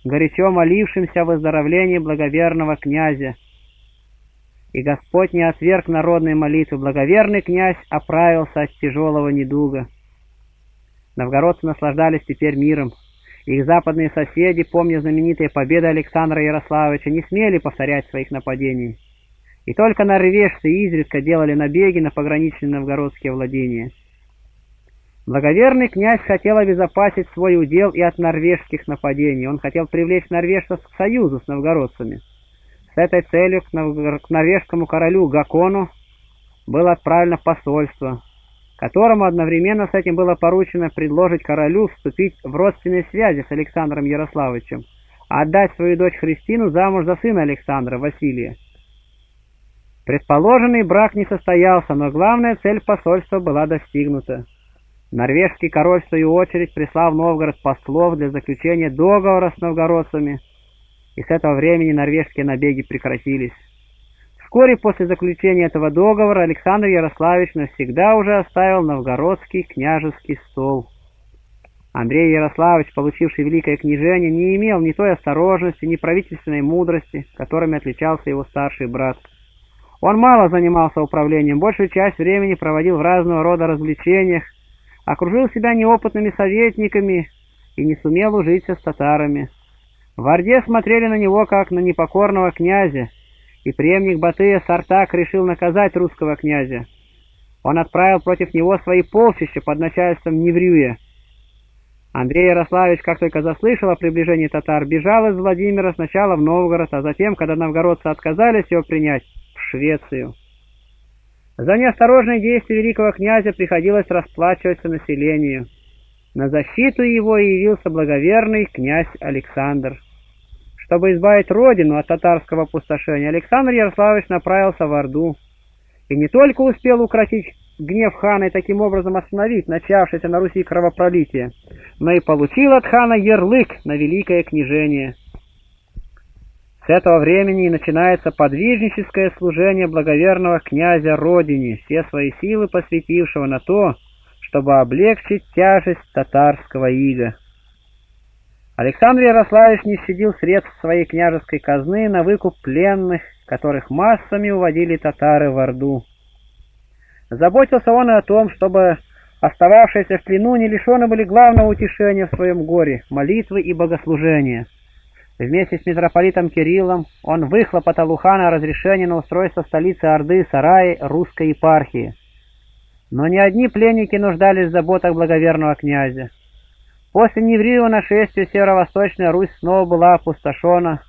горячо молившимся о выздоровлении благоверного князя. И Господь не отверг народной молитвы. Благоверный князь оправился от тяжелого недуга. Новгородцы наслаждались теперь миром. Их западные соседи, помня знаменитые победы Александра Ярославовича, не смели повторять своих нападений. И только норвежцы изредка делали набеги на пограничные новгородские владения. Благоверный князь хотел обезопасить свой удел и от норвежских нападений. Он хотел привлечь норвежцев к союзу с новгородцами. С этой целью к норвежскому королю Гакону было отправлено посольство, которому одновременно с этим было поручено предложить королю вступить в родственные связи с Александром Ярославовичем, а отдать свою дочь Христину замуж за сына Александра, Василия. Предположенный брак не состоялся, но главная цель посольства была достигнута. Норвежский король, в свою очередь, прислал в Новгород послов для заключения договора с новгородцами, и с этого времени норвежские набеги прекратились. Вскоре после заключения этого договора Александр Ярославич навсегда уже оставил новгородский княжеский стол. Андрей Ярославович, получивший великое княжение, не имел ни той осторожности, ни правительственной мудрости, которыми отличался его старший брат. Он мало занимался управлением, большую часть времени проводил в разного рода развлечениях, окружил себя неопытными советниками и не сумел ужиться с татарами. В Орде смотрели на него, как на непокорного князя, и преемник Батыя Сартак решил наказать русского князя. Он отправил против него свои полчища под начальством Неврюя. Андрей Ярославич, как только заслышал о приближении татар, бежал из Владимира сначала в Новгород, а затем, когда новгородцы отказались его принять, в Швецию. За неосторожные действия великого князя приходилось расплачиваться населению. На защиту его явился благоверный князь Александр. Чтобы избавить родину от татарского опустошения, Александр Ярославович направился в Орду. И не только успел укротить гнев хана и таким образом остановить начавшееся на Руси кровопролитие, но и получил от хана ярлык на великое княжение. С этого времени и начинается подвижническое служение благоверного князя родине, все свои силы посвятившего на то, чтобы облегчить тяжесть татарского ига. Александр Ярославич не щадил средств своей княжеской казны на выкуп пленных, которых массами уводили татары в Орду. Заботился он и о том, чтобы остававшиеся в плену не лишены были главного утешения в своем горе – молитвы и богослужения. Вместе с митрополитом Кириллом он выхлопотал у хана разрешение на устройство столицы Орды сараи русской епархии. Но не одни пленники нуждались в заботах благоверного князя. После Неврюева нашествия Северо-Восточная Русь снова была опустошена,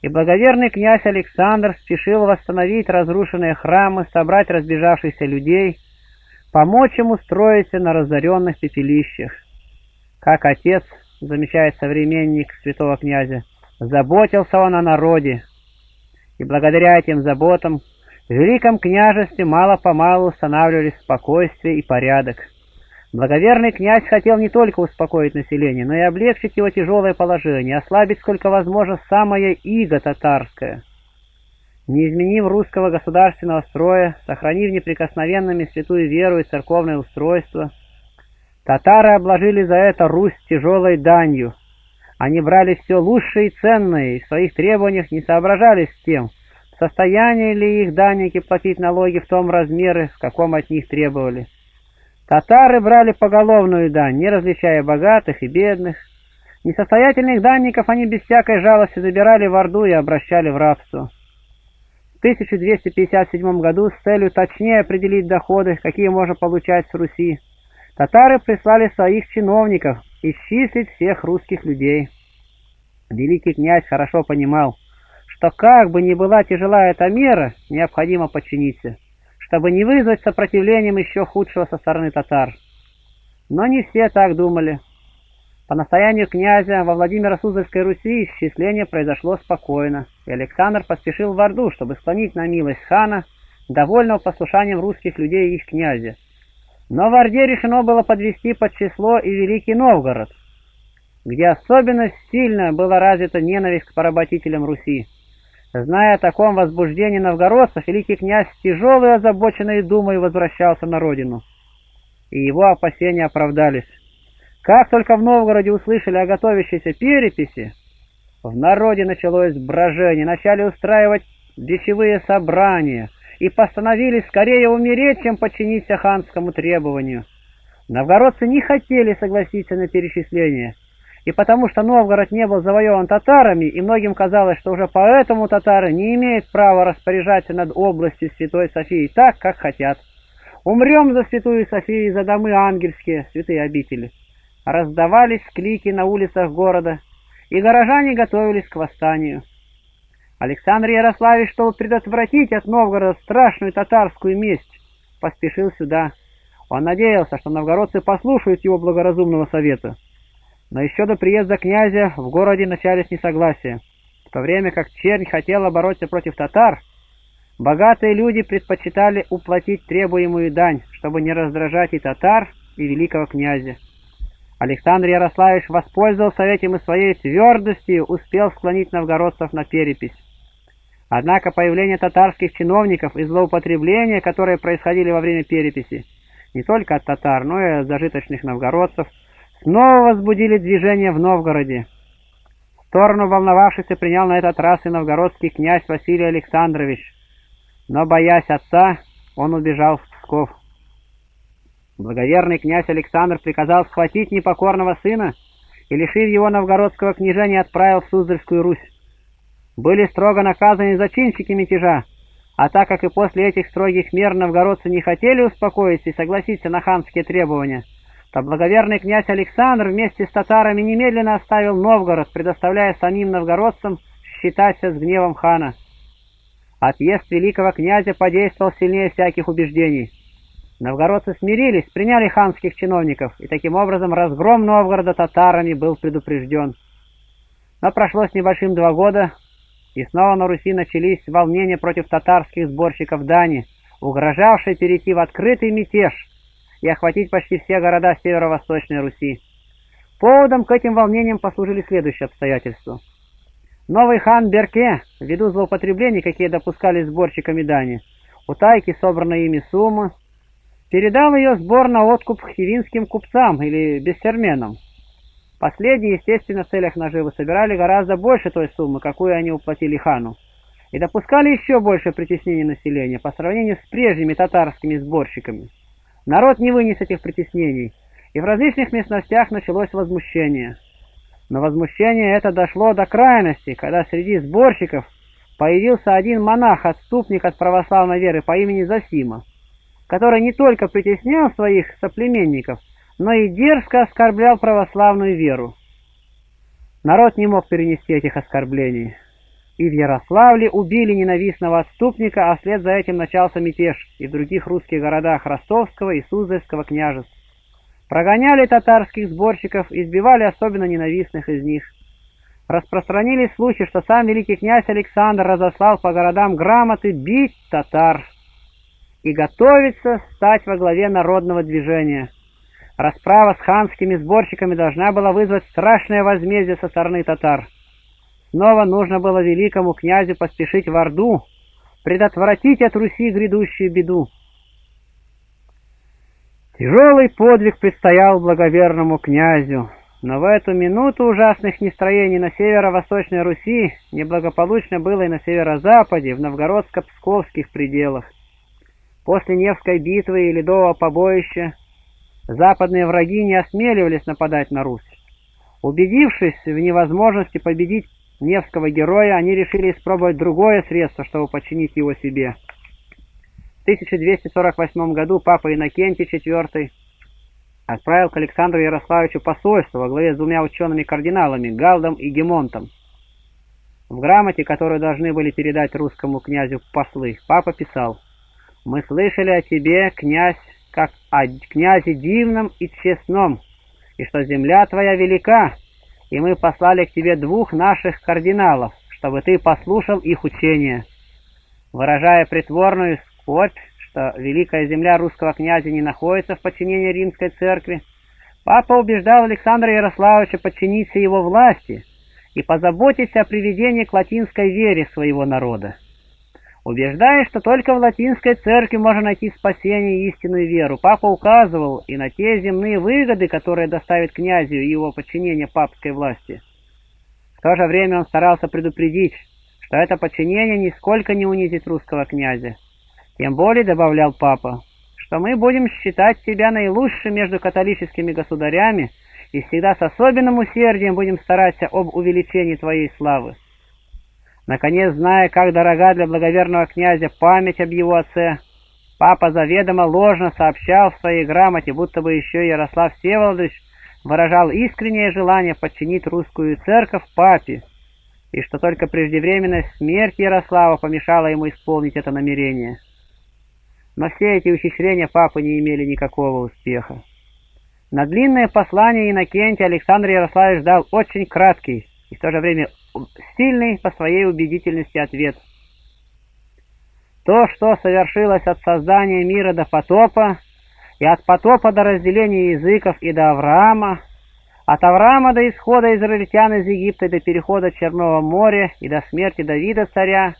и благоверный князь Александр спешил восстановить разрушенные храмы, собрать разбежавшихся людей, помочь им устроиться на разоренных пепелищах. Как отец, замечает современник святого князя, заботился он о народе, и благодаря этим заботам в Великом княжестве мало-помалу устанавливались спокойствие и порядок. Благоверный князь хотел не только успокоить население, но и облегчить его тяжелое положение, ослабить сколько возможно самое иго татарское. Не изменив русского государственного строя, сохранив неприкосновенными святую веру и церковное устройство, татары обложили за это Русь тяжелой данью. Они брали все лучшее и ценное, и в своих требованиях не соображали с тем, в состоянии ли их данники платить налоги в том размере, в каком от них требовали. Татары брали поголовную дань, не различая богатых и бедных. Несостоятельных данников они без всякой жалости забирали в Орду и обращали в рабство. В тысяча двести пятьдесят седьмом году с целью точнее определить доходы, какие можно получать с Руси, татары прислали своих чиновников, исчислить всех русских людей. Великий князь хорошо понимал, что как бы ни была тяжела эта мера, необходимо подчиниться, чтобы не вызвать сопротивлением еще худшего со стороны татар. Но не все так думали. По настоянию князя во Владимиро-Суздальской Руси исчисление произошло спокойно, и Александр поспешил в Орду, чтобы склонить на милость хана, довольного послушанием русских людей и их князя. Но в Орде решено было подвести под число и Великий Новгород, где особенно сильно была развита ненависть к поработителям Руси. Зная о таком возбуждении новгородцев, великий князь тяжелый и озабоченный думой возвращался на родину. И его опасения оправдались. Как только в Новгороде услышали о готовящейся переписи, в народе началось брожение, начали устраивать дичевые собрания и постановили скорее умереть, чем подчиниться ханскому требованию. Новгородцы не хотели согласиться на перечисление, и потому что Новгород не был завоеван татарами, и многим казалось, что уже поэтому татары не имеют права распоряжаться над областью Святой Софии так, как хотят. «Умрем за Святую Софию и за домы ангельские, святые обители!» Раздавались клики на улицах города, и горожане готовились к восстанию. Александр Ярославич, чтобы предотвратить от Новгорода страшную татарскую месть, поспешил сюда. Он надеялся, что новгородцы послушают его благоразумного совета. Но еще до приезда князя в городе начались несогласия. В то время как чернь хотела бороться против татар, богатые люди предпочитали уплатить требуемую дань, чтобы не раздражать и татар, и великого князя. Александр Ярославич воспользовался этим и своей твердостью успел склонить новгородцев на перепись. Однако появление татарских чиновников и злоупотребления, которые происходили во время переписи, не только от татар, но и от зажиточных новгородцев, снова возбудили движение в Новгороде. Сторону волновавшийся принял на этот раз и новгородский князь Василий Александрович, но, боясь отца, он убежал в Псков. Благоверный князь Александр приказал схватить непокорного сына и, лишив его новгородского княжения, отправил в Суздальскую Русь. Были строго наказаны зачинщики мятежа, а так как и после этих строгих мер новгородцы не хотели успокоиться и согласиться на ханские требования, то благоверный князь Александр вместе с татарами немедленно оставил Новгород, предоставляя самим новгородцам считаться с гневом хана. Отъезд великого князя подействовал сильнее всяких убеждений. Новгородцы смирились, приняли ханских чиновников, и таким образом разгром Новгорода татарами был предупрежден. Но прошло с небольшим два года, и снова на Руси начались волнения против татарских сборщиков дани, угрожавшие перейти в открытый мятеж и охватить почти все города северо-восточной Руси. Поводом к этим волнениям послужили следующие обстоятельства. Новый хан Берке, ввиду злоупотреблений, какие допускались сборщиками дани, у тайки собранной ими суммы, передал ее сбор на откуп хивинским купцам или бессерменам. Последние, естественно, в целях наживы собирали гораздо больше той суммы, какую они уплатили хану, и допускали еще больше притеснений населения по сравнению с прежними татарскими сборщиками. Народ не вынес этих притеснений, и в различных местностях началось возмущение. Но возмущение это дошло до крайности, когда среди сборщиков появился один монах-отступник от православной веры по имени Зосима, который не только притеснял своих соплеменников, но и дерзко оскорблял православную веру. Народ не мог перенести этих оскорблений, и в Ярославле убили ненавистного отступника, а вслед за этим начался мятеж и в других русских городах Ростовского и Суздальского княжеств. Прогоняли татарских сборщиков, избивали особенно ненавистных из них. Распространились слухи, что сам великий князь Александр разослал по городам грамоты бить татар и готовится стать во главе народного движения. Расправа с ханскими сборщиками должна была вызвать страшное возмездие со стороны татар. Снова нужно было великому князю поспешить в Орду, предотвратить от Руси грядущую беду. Тяжелый подвиг предстоял благоверному князю, но в эту минуту ужасных нестроений на северо-восточной Руси неблагополучно было и на северо-западе, в новгородско-псковских пределах. После Невской битвы и Ледового побоища западные враги не осмеливались нападать на Русь. Убедившись в невозможности победить Невского героя, они решили испробовать другое средство, чтобы подчинить его себе. В тысяча двести сорок восьмом году папа Иннокентий четвёртый отправил к Александру Ярославовичу посольство во главе с двумя учеными-кардиналами Галдом и Гемонтом. В грамоте, которую должны были передать русскому князю послы, папа писал: «Мы слышали о тебе, князь, как о князе дивном и честном, и что земля твоя велика, и мы послали к тебе двух наших кардиналов, чтобы ты послушал их учения». Выражая притворную скорбь, что великая земля русского князя не находится в подчинении римской церкви, папа убеждал Александра Ярославовича подчиниться его власти и позаботиться о приведении к латинской вере своего народа, убеждая, что только в латинской церкви можно найти спасение и истинную веру. Папа указывал и на те земные выгоды, которые доставят князю и его подчинение папской власти. В то же время он старался предупредить, что это подчинение нисколько не унизит русского князя. Тем более, добавлял папа, что мы будем считать себя наилучшим между католическими государями и всегда с особенным усердием будем стараться об увеличении твоей славы. Наконец, зная, как дорога для благоверного князя память об его отце, папа заведомо ложно сообщал в своей грамоте, будто бы еще Ярослав Всеволодович выражал искреннее желание подчинить русскую церковь папе, и что только преждевременная смерть Ярослава помешала ему исполнить это намерение. Но все эти ухищрения папы не имели никакого успеха. На длинное послание Иннокентия Александр Ярославович дал очень краткий и в то же время сильный по своей убедительности ответ. То, что совершилось от создания мира до потопа, и от потопа до разделения языков и до Авраама, от Авраама до исхода израильтян из Египта и до перехода Черного моря и до смерти Давида царя,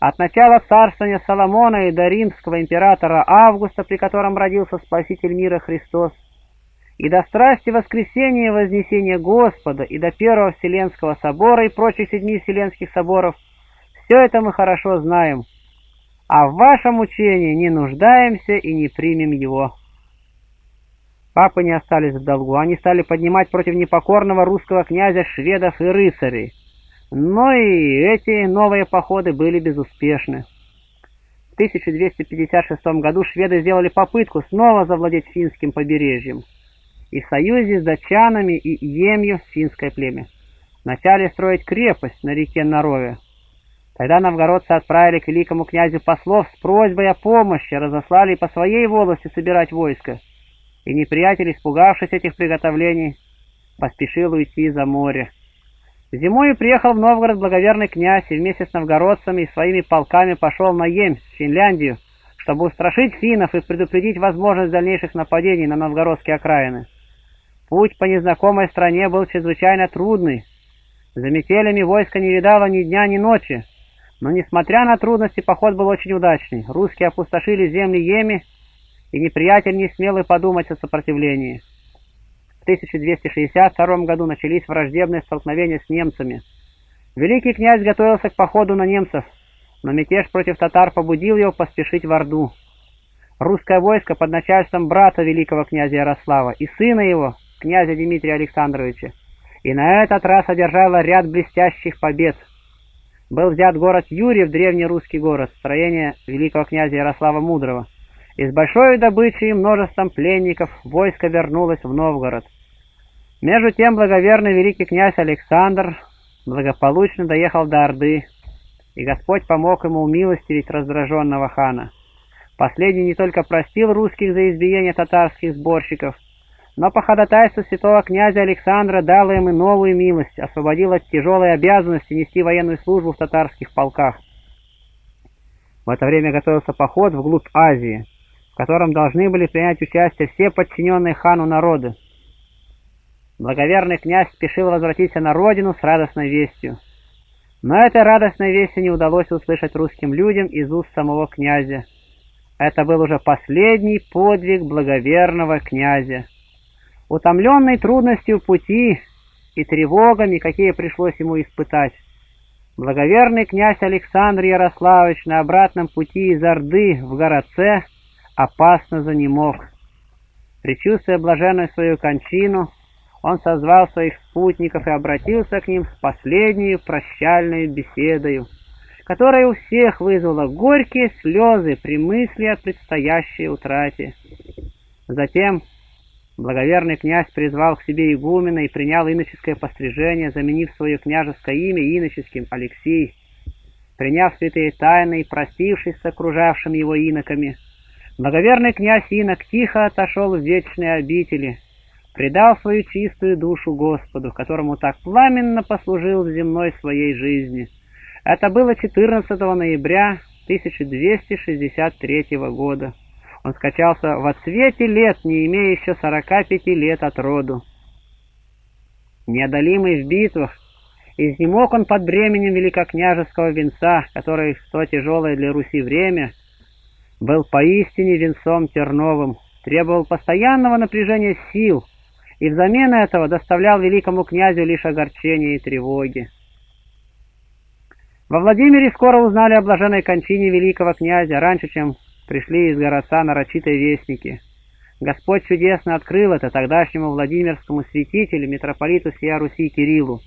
от начала царствования Соломона и до римского императора Августа, при котором родился Спаситель мира Христос, и до страсти воскресения и вознесения Господа, и до Первого Вселенского собора и прочих Седьми Вселенских соборов, все это мы хорошо знаем, а в вашем учении не нуждаемся и не примем его. Папы не остались в долгу, они стали поднимать против непокорного русского князя шведов и рыцарей, но и эти новые походы были безуспешны. В тысяча двести пятьдесят шестом году шведы сделали попытку снова завладеть финским побережьем и в союзе с датчанами и емью финское племя начали строить крепость на реке Нарове. Тогда новгородцы отправили к великому князю послов с просьбой о помощи, разослали по своей волости собирать войско, и неприятель, испугавшись этих приготовлений, поспешил уйти за море. Зимой приехал в Новгород благоверный князь и вместе с новгородцами и своими полками пошел на Емь, в Финляндию, чтобы устрашить финнов и предупредить возможность дальнейших нападений на новгородские окраины. Путь по незнакомой стране был чрезвычайно трудный. За метелями войско не видало ни дня, ни ночи. Но, несмотря на трудности, поход был очень удачный. Русские опустошили земли Еми, и неприятель не смел и подумать о сопротивлении. В тысяча двести шестьдесят втором году начались враждебные столкновения с немцами. Великий князь готовился к походу на немцев, но мятеж против татар побудил его поспешить в Орду. Русское войско под начальством брата великого князя Ярослава и сына его, князя Дмитрия Александровича, и на этот раз одержало ряд блестящих побед. Был взят город Юрьев, древнерусский город, строение великого князя Ярослава Мудрого. Из большой добычи и множеством пленников войско вернулось в Новгород. Между тем благоверный великий князь Александр благополучно доехал до Орды, и Господь помог ему умилостивить раздраженного хана. Последний не только простил русских за избиение татарских сборщиков, но по ходатайству святого князя Александра дал им и новую милость, освободил от тяжелой обязанности нести военную службу в татарских полках. В это время готовился поход вглубь Азии, в котором должны были принять участие все подчиненные хану народы. Благоверный князь спешил возвратиться на родину с радостной вестью. Но этой радостной вести не удалось услышать русским людям из уст самого князя. Это был уже последний подвиг благоверного князя. Утомленный трудностью пути и тревогами, какие пришлось ему испытать, благоверный князь Александр Ярославович на обратном пути из Орды в Городце опасно занемог. Предчувствуя блаженную свою кончину, он созвал своих спутников и обратился к ним с последней прощальной беседою, которая у всех вызвала горькие слезы при мысли о предстоящей утрате. Затем, Благоверный князь призвал к себе игумена и принял иноческое пострижение, заменив свое княжеское имя иноческим Алексей. Приняв святые тайны и простившись с окружавшими его иноками, благоверный князь инок тихо отошел в вечные обители, предал свою чистую душу Господу, которому так пламенно послужил в земной своей жизни. Это было четырнадцатого ноября тысяча двести шестьдесят третьего года. Он скончался во цвете лет, не имея еще сорока пяти лет от роду. Неодолимый в битвах, изнемог он под бременем великокняжеского венца, который в то тяжелое для Руси время был поистине венцом терновым, требовал постоянного напряжения сил и взамен этого доставлял великому князю лишь огорчение и тревоги. Во Владимире скоро узнали о блаженной кончине великого князя, раньше, чем пришли из городца нарочитые вестники. Господь чудесно открыл это тогдашнему владимирскому святителю, митрополиту сия Руси Кириллу.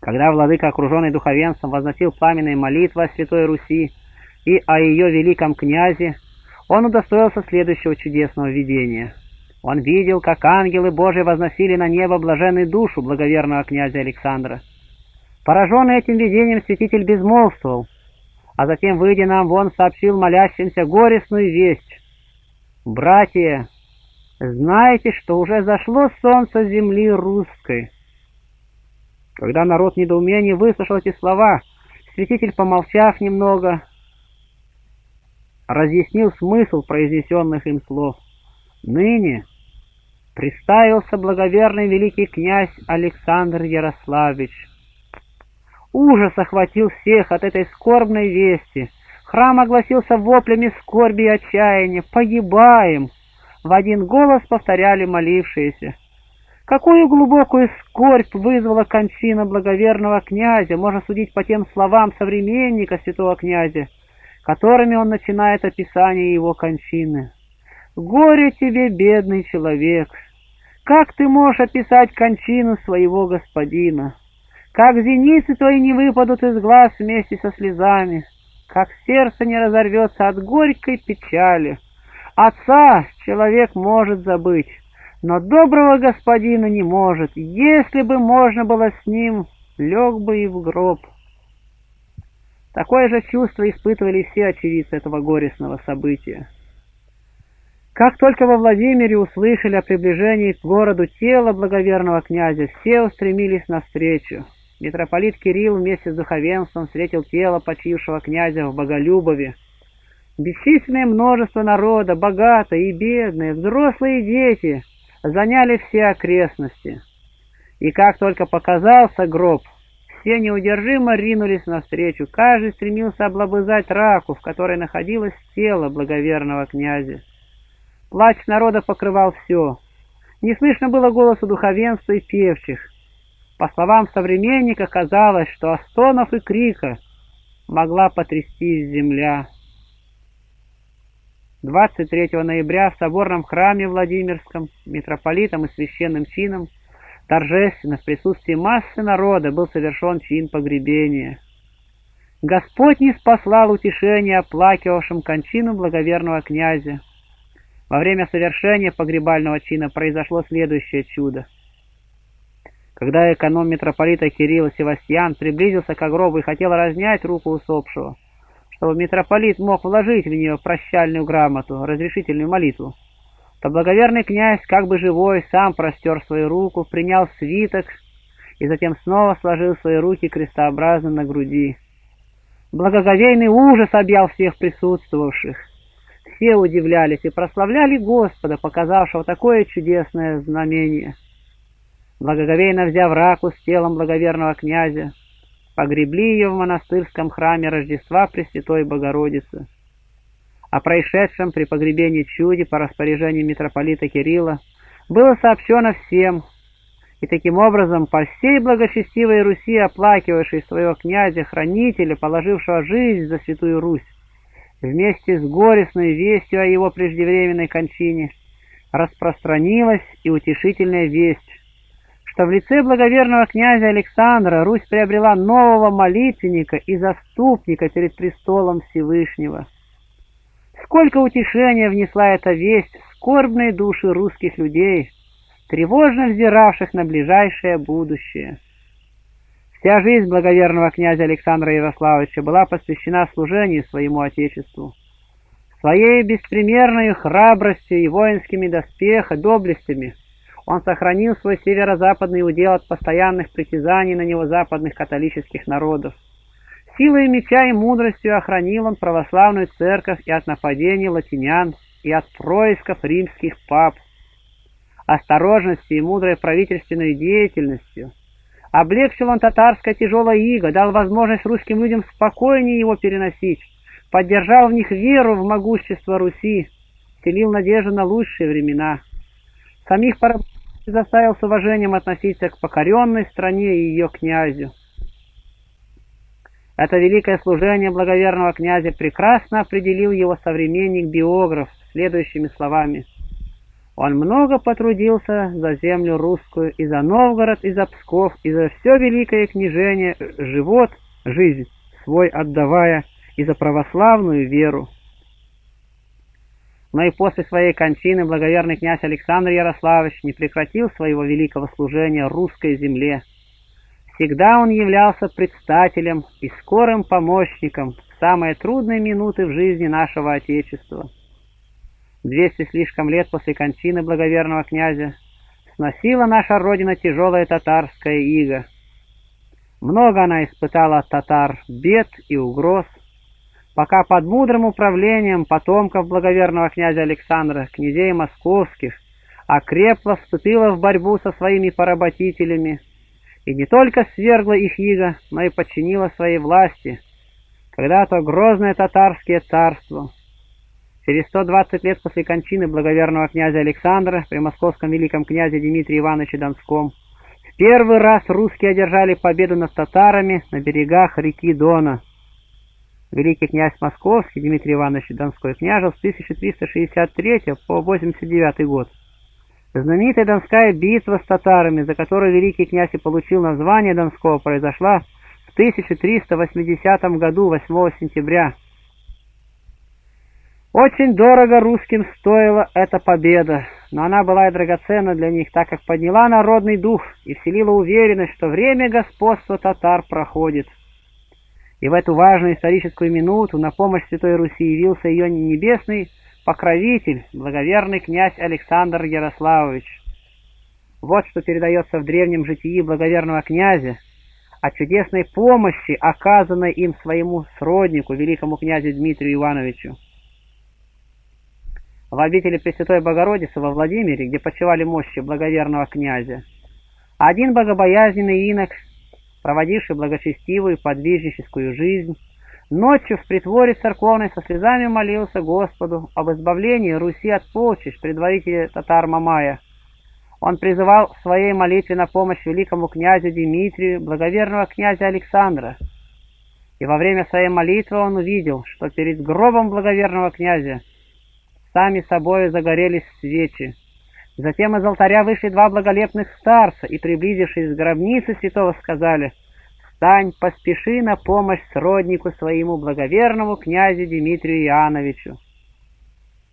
Когда владыка, окруженный духовенством, возносил пламенные молитвы о Святой Руси и о ее великом князе, он удостоился следующего чудесного видения. Он видел, как ангелы Божии возносили на небо блаженную душу благоверного князя Александра. Пораженный этим видением, святитель безмолвствовал, а затем, выйдя на амвон, сообщил молящимся горестную весть. «Братья, знаете, что уже зашло солнце земли русской?» Когда народ в недоумении выслушал эти слова, святитель, помолчав немного, разъяснил смысл произнесенных им слов. «Ныне представился благоверный великий князь Александр Ярославович. Ужас охватил всех от этой скорбной вести. Храм огласился воплями скорби и отчаяния. Погибаем!» В один голос повторяли молившиеся. Какую глубокую скорбь вызвала кончина благоверного князя, можно судить по тем словам современника святого князя, которыми он начинает описание его кончины. «Горе тебе, бедный человек! Как ты можешь описать кончину своего господина? Как зеницы твои не выпадут из глаз вместе со слезами, как сердце не разорвется от горькой печали. Отца человек может забыть, но доброго господина не может. Если бы можно было с ним, лег бы и в гроб». Такое же чувство испытывали все очевидцы этого горестного события. Как только во Владимире услышали о приближении к городу тела благоверного князя, все устремились навстречу. Митрополит Кирилл вместе с духовенством встретил тело почившего князя в Боголюбове. Бесчисленное множество народа, богатые и бедные, взрослые и дети, заняли все окрестности. И как только показался гроб, все неудержимо ринулись навстречу. Каждый стремился облобызать раку, в которой находилось тело благоверного князя. Плач народа покрывал все. Не слышно было голоса духовенства и певчих. По словам современника, казалось, что от стонов и крика могла потрястись земля. двадцать третьего ноября в соборном храме Владимирском митрополитом и священным чином торжественно в присутствии массы народа был совершен чин погребения. Господь не спаслал утешения оплакивавшим кончину благоверного князя. Во время совершения погребального чина произошло следующее чудо. Когда эконом митрополита Кирилла Севастьян приблизился к гробу и хотел разнять руку усопшего, чтобы митрополит мог вложить в нее прощальную грамоту, разрешительную молитву, то благоверный князь, как бы живой, сам простер свою руку, принял свиток и затем снова сложил свои руки крестообразно на груди. Благоговейный ужас объял всех присутствовавших. Все удивлялись и прославляли Господа, показавшего такое чудесное знамение. Благоговейно взяв раку с телом благоверного князя, погребли ее в монастырском храме Рождества Пресвятой Богородицы. О происшедшем при погребении чуде по распоряжению митрополита Кирилла было сообщено всем, и таким образом по всей благочестивой Руси, оплакивавшей своего князя-хранителя, положившего жизнь за Святую Русь, вместе с горестной вестью о его преждевременной кончине распространилась и утешительная весть, что в лице благоверного князя Александра Русь приобрела нового молитвенника и заступника перед престолом Всевышнего. Сколько утешения внесла эта весть в скорбные души русских людей, тревожно взиравших на ближайшее будущее. Вся жизнь благоверного князя Александра Ярославовича была посвящена служению своему отечеству. Своей беспримерной храбростью и воинскими доспехами, доблестями он сохранил свой северо-западный удел от постоянных притязаний на него западных католических народов. Силой меча и мудростью охранил он православную церковь и от нападений латинян, и от происков римских пап. Осторожностью и мудрой правительственной деятельностью облегчил он татарское тяжелое иго, дал возможность русским людям спокойнее его переносить, поддержал в них веру в могущество Руси, вселил надежду на лучшие времена. Самих поработчиков заставил с уважением относиться к покоренной стране и ее князю. Это великое служение благоверного князя прекрасно определил его современник-биограф следующими словами. Он много потрудился за землю русскую, и за Новгород, и за Псков, и за все великое княжение, живот, жизнь свой отдавая, и за православную веру. Но и после своей кончины благоверный князь Александр Ярославович не прекратил своего великого служения русской земле. Всегда он являлся предстателем и скорым помощником в самые трудные минуты в жизни нашего Отечества. Двести слишком лет после кончины благоверного князя сносила наша родина тяжелое татарское иго. Много она испытала от татар бед и угроз, пока под мудрым управлением потомков благоверного князя Александра, князей московских, окрепло вступила в борьбу со своими поработителями и не только свергла их иго, но и подчинила своей власти когда-то грозное татарское царство. Через сто двадцать лет после кончины благоверного князя Александра при московском великом князе Дмитрии Ивановиче Донском в первый раз русские одержали победу над татарами на берегах реки Дона. Великий князь московский Дмитрий Иванович Донской княжил с тысяча триста шестьдесят третьего по тысяча триста восемьдесят девятый год. Знаменитая Донская битва с татарами, за которую великий князь и получил название Донского, произошла в тысяча триста восьмидесятом году, восьмого сентября. Очень дорого русским стоила эта победа, но она была и драгоценна для них, так как подняла народный дух и вселила уверенность, что время господства татар проходит. И в эту важную историческую минуту на помощь Святой Руси явился ее небесный покровитель, благоверный князь Александр Ярославович. Вот что передается в древнем житии благоверного князя о чудесной помощи, оказанной им своему сроднику, великому князю Дмитрию Ивановичу. В обители Пресвятой Богородицы во Владимире, где почивали мощи благоверного князя, один богобоязненный инок, проводивший благочестивую подвижническую жизнь, ночью в притворе церковной со слезами молился Господу об избавлении Руси от полчищ предводителя татар Мамая. Он призывал в своей молитве на помощь великому князю Дмитрию, благоверного князя Александра. И во время своей молитвы он увидел, что перед гробом благоверного князя сами собою загорелись свечи. Затем из алтаря вышли два благолепных старца и, приблизившись к гробнице святого, сказали: «Встань, поспеши на помощь сроднику своему, благоверному князю Дмитрию Иоанновичу».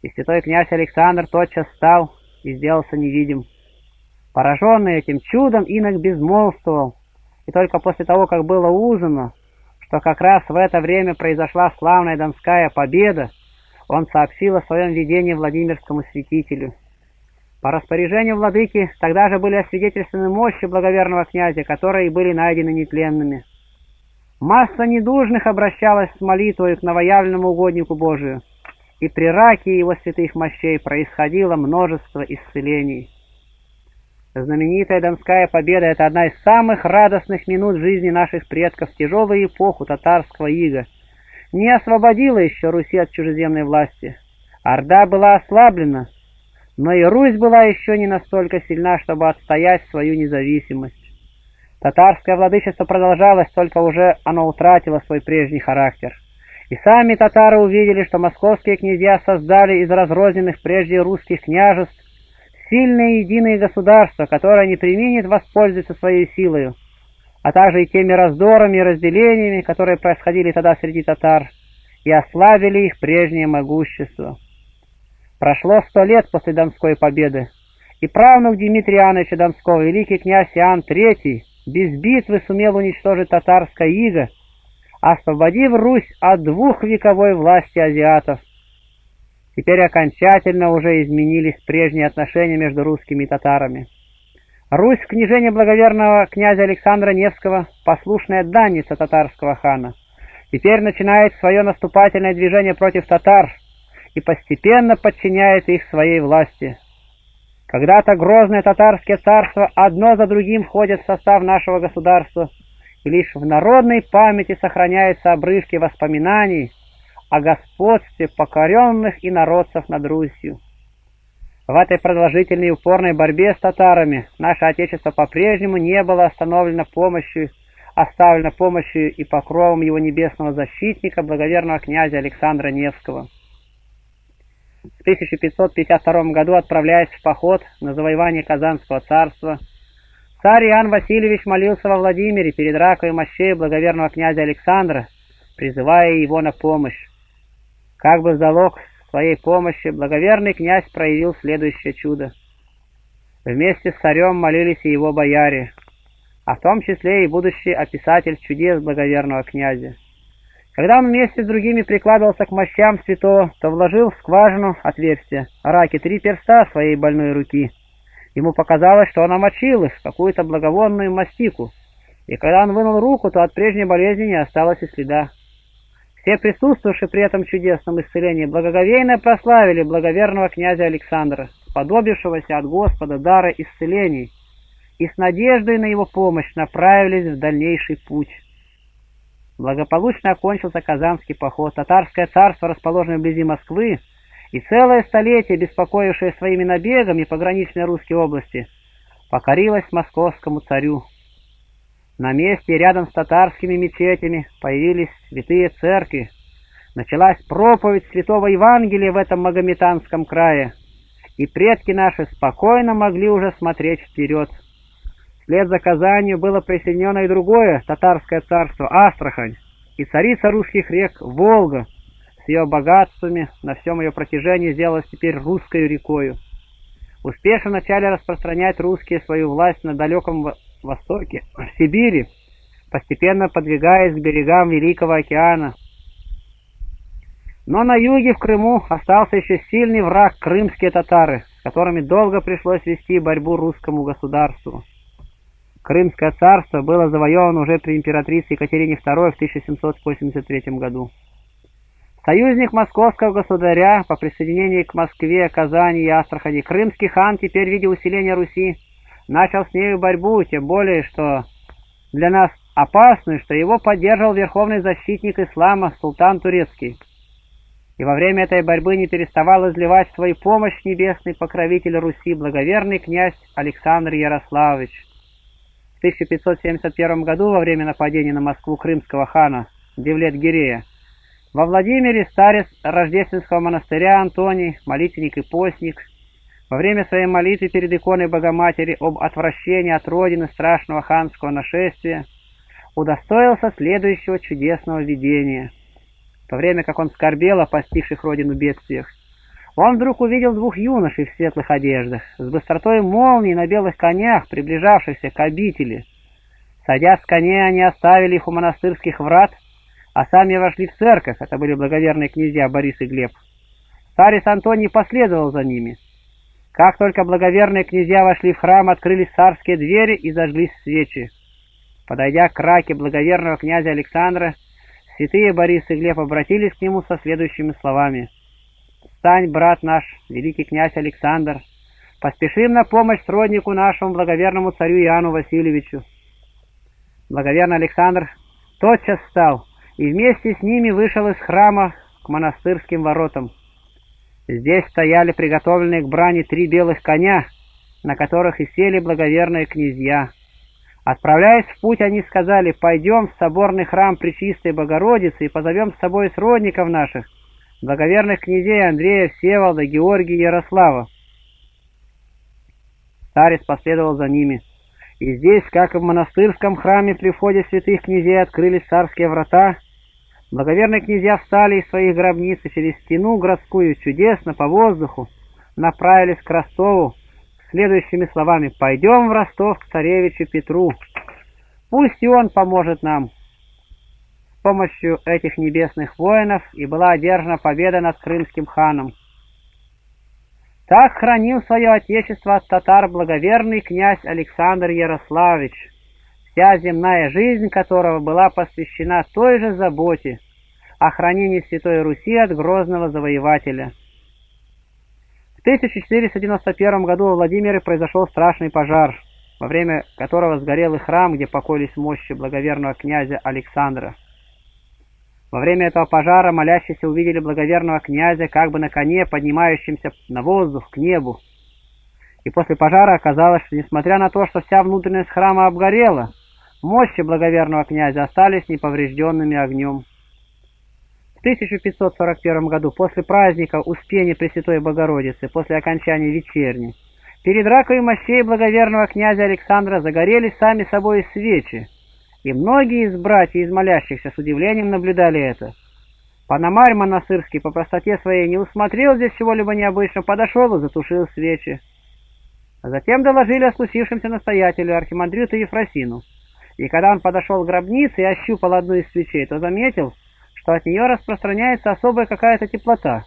И святой князь Александр тотчас встал и сделался невидим. Пораженный этим чудом, инок безмолвствовал, и только после того, как было узнано, что как раз в это время произошла славная Донская победа, он сообщил о своем видении Владимирскому святителю. По распоряжению владыки тогда же были освидетельствованы мощи благоверного князя, которые были найдены нетленными. Масса недужных обращалась с молитвой к новоявленному угоднику Божию, и при раке его святых мощей происходило множество исцелений. Знаменитая Донская победа – это одна из самых радостных минут жизни наших предков в тяжелую эпоху татарского ига. Не освободила еще Руси от чужеземной власти. Орда была ослаблена, но и Русь была еще не настолько сильна, чтобы отстоять свою независимость. Татарское владычество продолжалось, только уже оно утратило свой прежний характер. И сами татары увидели, что московские князья создали из разрозненных прежде русских княжеств сильное единое государство, которое не применит воспользоваться своей силою, а также и теми раздорами и разделениями, которые происходили тогда среди татар, и ослабили их прежнее могущество. Прошло сто лет после Донской победы, и правнук Дмитрия Иоанновича Донского, великий князь Иоанн третий, без битвы сумел уничтожить татарское иго, освободив Русь от двухвековой власти азиатов. Теперь окончательно уже изменились прежние отношения между русскими и татарами. Русь в княжении благоверного князя Александра Невского, послушная данница татарского хана, теперь начинает свое наступательное движение против татар и постепенно подчиняет их своей власти. Когда-то грозное татарское царство одно за другим входит в состав нашего государства, и лишь в народной памяти сохраняются обрывки воспоминаний о господстве покоренных инородцев над Русью. В этой продолжительной и упорной борьбе с татарами наше Отечество по-прежнему не было остановлено помощью, оставлено помощью и покровом его небесного защитника, благоверного князя Александра Невского. В тысяча пятьсот пятьдесят втором году, отправляясь в поход на завоевание Казанского царства, царь Иоанн Васильевич молился во Владимире перед ракой мощей благоверного князя Александра, призывая его на помощь. Как бы в залог своей помощи благоверный князь проявил следующее чудо. Вместе с царем молились и его бояре, а в том числе и будущий описатель чудес благоверного князя. Когда он вместе с другими прикладывался к мощам святого, то вложил в скважину отверстия раки три перста своей больной руки. Ему показалось, что она мочила их, какую-то благовонную мастику, и когда он вынул руку, то от прежней болезни не осталось и следа. Все присутствовавшие при этом чудесном исцелении благоговейно прославили благоверного князя Александра, сподобившегося от Господа дара исцелений, и с надеждой на его помощь направились в дальнейший путь. Благополучно окончился Казанский поход. Татарское царство, расположенное вблизи Москвы, и целое столетие, беспокоившее своими набегами пограничные русские области, покорилось московскому царю. На месте рядом с татарскими мечетями появились святые церкви. Началась проповедь святого Евангелия в этом магометанском крае, и предки наши спокойно могли уже смотреть вперед. Вслед за Казанью было присоединено и другое татарское царство Астрахань и царица русских рек Волга с ее богатствами на всем ее протяжении сделалась теперь русской рекою. Успешно начали распространять русские свою власть на далеком востоке, в Сибири, постепенно подвигаясь к берегам Великого океана. Но на юге, в Крыму, остался еще сильный враг — крымские татары, с которыми долго пришлось вести борьбу русскому государству. Крымское царство было завоевано уже при императрице Екатерине второй в тысяча семьсот восемьдесят третьем году. Союзник московского государя по присоединении к Москве, Казани и Астрахани, крымский хан теперь в виде усиления Руси начал с нею борьбу, тем более, что для нас опасную, что его поддерживал верховный защитник ислама султан турецкий. И во время этой борьбы не переставал изливать свою помощь небесный покровитель Руси, благоверный князь Александр Ярославович. В тысяча пятьсот семьдесят первом году, во время нападения на Москву крымского хана Девлет-Гирея, во Владимире старец Рождественского монастыря Антоний, молитвенник и постник, во время своей молитвы перед иконой Богоматери об отвращении от родины страшного ханского нашествия удостоился следующего чудесного видения. В то время как он скорбел о постигших родину бедствиях, он вдруг увидел двух юношей в светлых одеждах, с быстротой молнии на белых конях, приближавшихся к обители. Садя с коней, они оставили их у монастырских врат, а сами вошли в церковь. Это были благоверные князья Борис и Глеб. Старец Антоний последовал за ними. Как только благоверные князья вошли в храм, открылись царские двери и зажглись свечи. Подойдя к раке благоверного князя Александра, святые Борис и Глеб обратились к нему со следующими словами. «Встань, брат наш, великий князь Александр, поспешим на помощь сроднику нашему благоверному царю Иоанну Васильевичу». Благоверный Александр тотчас встал и вместе с ними вышел из храма к монастырским воротам. Здесь стояли приготовленные к брани три белых коня, на которых и сели благоверные князья. Отправляясь в путь, они сказали: «Пойдем в соборный храм Пречистой Богородицы и позовем с собой сродников наших, благоверных князей Андрея, Всеволода, Георгия и Ярослава». Старец последовал за ними. И здесь, как и в монастырском храме при входе святых князей, открылись царские врата. Благоверные князья встали из своих гробниц и через стену городскую чудесно по воздуху направились к Ростову следующими словами: «Пойдем в Ростов к царевичу Петру. Пусть и он поможет нам». С помощью этих небесных воинов и была одержана победа над крымским ханом. Так хранил свое отечество от татар благоверный князь Александр Ярославович, вся земная жизнь которого была посвящена той же заботе о хранении Святой Руси от грозного завоевателя. В тысяча четыреста девяносто первом году во Владимире произошел страшный пожар, во время которого сгорел и храм, где покоились мощи благоверного князя Александра. Во время этого пожара молящиеся увидели благоверного князя как бы на коне, поднимающемся на воздух к небу. И после пожара оказалось, что несмотря на то, что вся внутренность храма обгорела, мощи благоверного князя остались неповрежденными огнем. В тысяча пятьсот сорок первом году, после праздника Успения Пресвятой Богородицы, после окончания вечерни, перед раковой мощей благоверного князя Александра загорелись сами собой свечи, и многие из братьев из молящихся с удивлением наблюдали это. Пономарь монастырский по простоте своей не усмотрел здесь чего-либо необычного, подошел и затушил свечи. Затем доложили о случившемся настоятелю, архимандриту Ефросину. И когда он подошел к гробнице и ощупал одну из свечей, то заметил, что от нее распространяется особая какая-то теплота.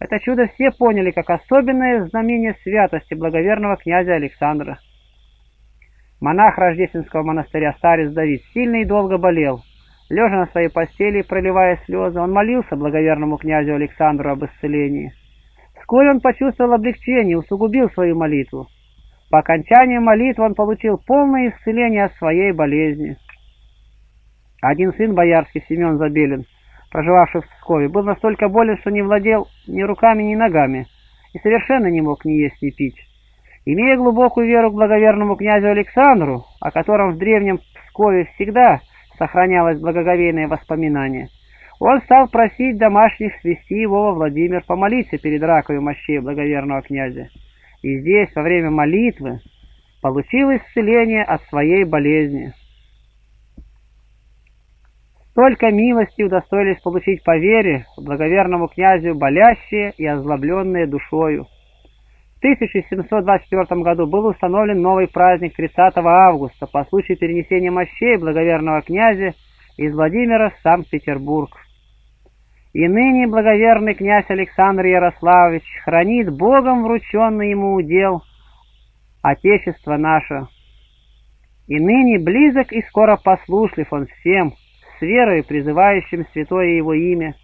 Это чудо все поняли как особенное знамение святости благоверного князя Александра. Монах рождественского монастыря, старец Давид, сильно и долго болел. Лежа на своей постели и проливая слезы, он молился благоверному князю Александру об исцелении. Вскоре он почувствовал облегчение, усугубил свою молитву. По окончании молитвы он получил полное исцеление от своей болезни. Один сын боярский, Семен Забелин, проживавший в Пскове, был настолько болен, что не владел ни руками, ни ногами, и совершенно не мог ни есть, ни пить. Имея глубокую веру к благоверному князю Александру, о котором в древнем Пскове всегда сохранялось благоговейное воспоминание, он стал просить домашних свести его во Владимир помолиться перед раковой мощей благоверного князя. И здесь, во время молитвы, получил исцеление от своей болезни. Столько милости удостоились получить по вере благоверному князю болящие и озлобленные душою. В тысяча семьсот двадцать четвёртом году был установлен новый праздник тридцатого августа по случаю перенесения мощей благоверного князя из Владимира в Санкт-Петербург. И ныне благоверный князь Александр Ярославович хранит Богом врученный ему удел Отечество наше. И ныне близок и скоро послушлив он всем, с верой призывающим святое его имя,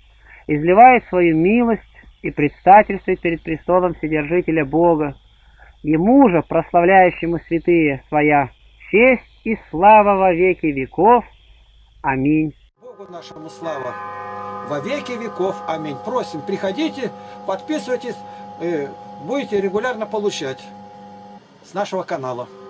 изливает свою милость и предстательствует перед престолом Вседержителя Бога, ему же, прославляющему святые, своя честь и слава во веки веков. Аминь. Богу нашему слава во веки веков. Аминь. Просим, приходите, подписывайтесь, будете регулярно получать с нашего канала.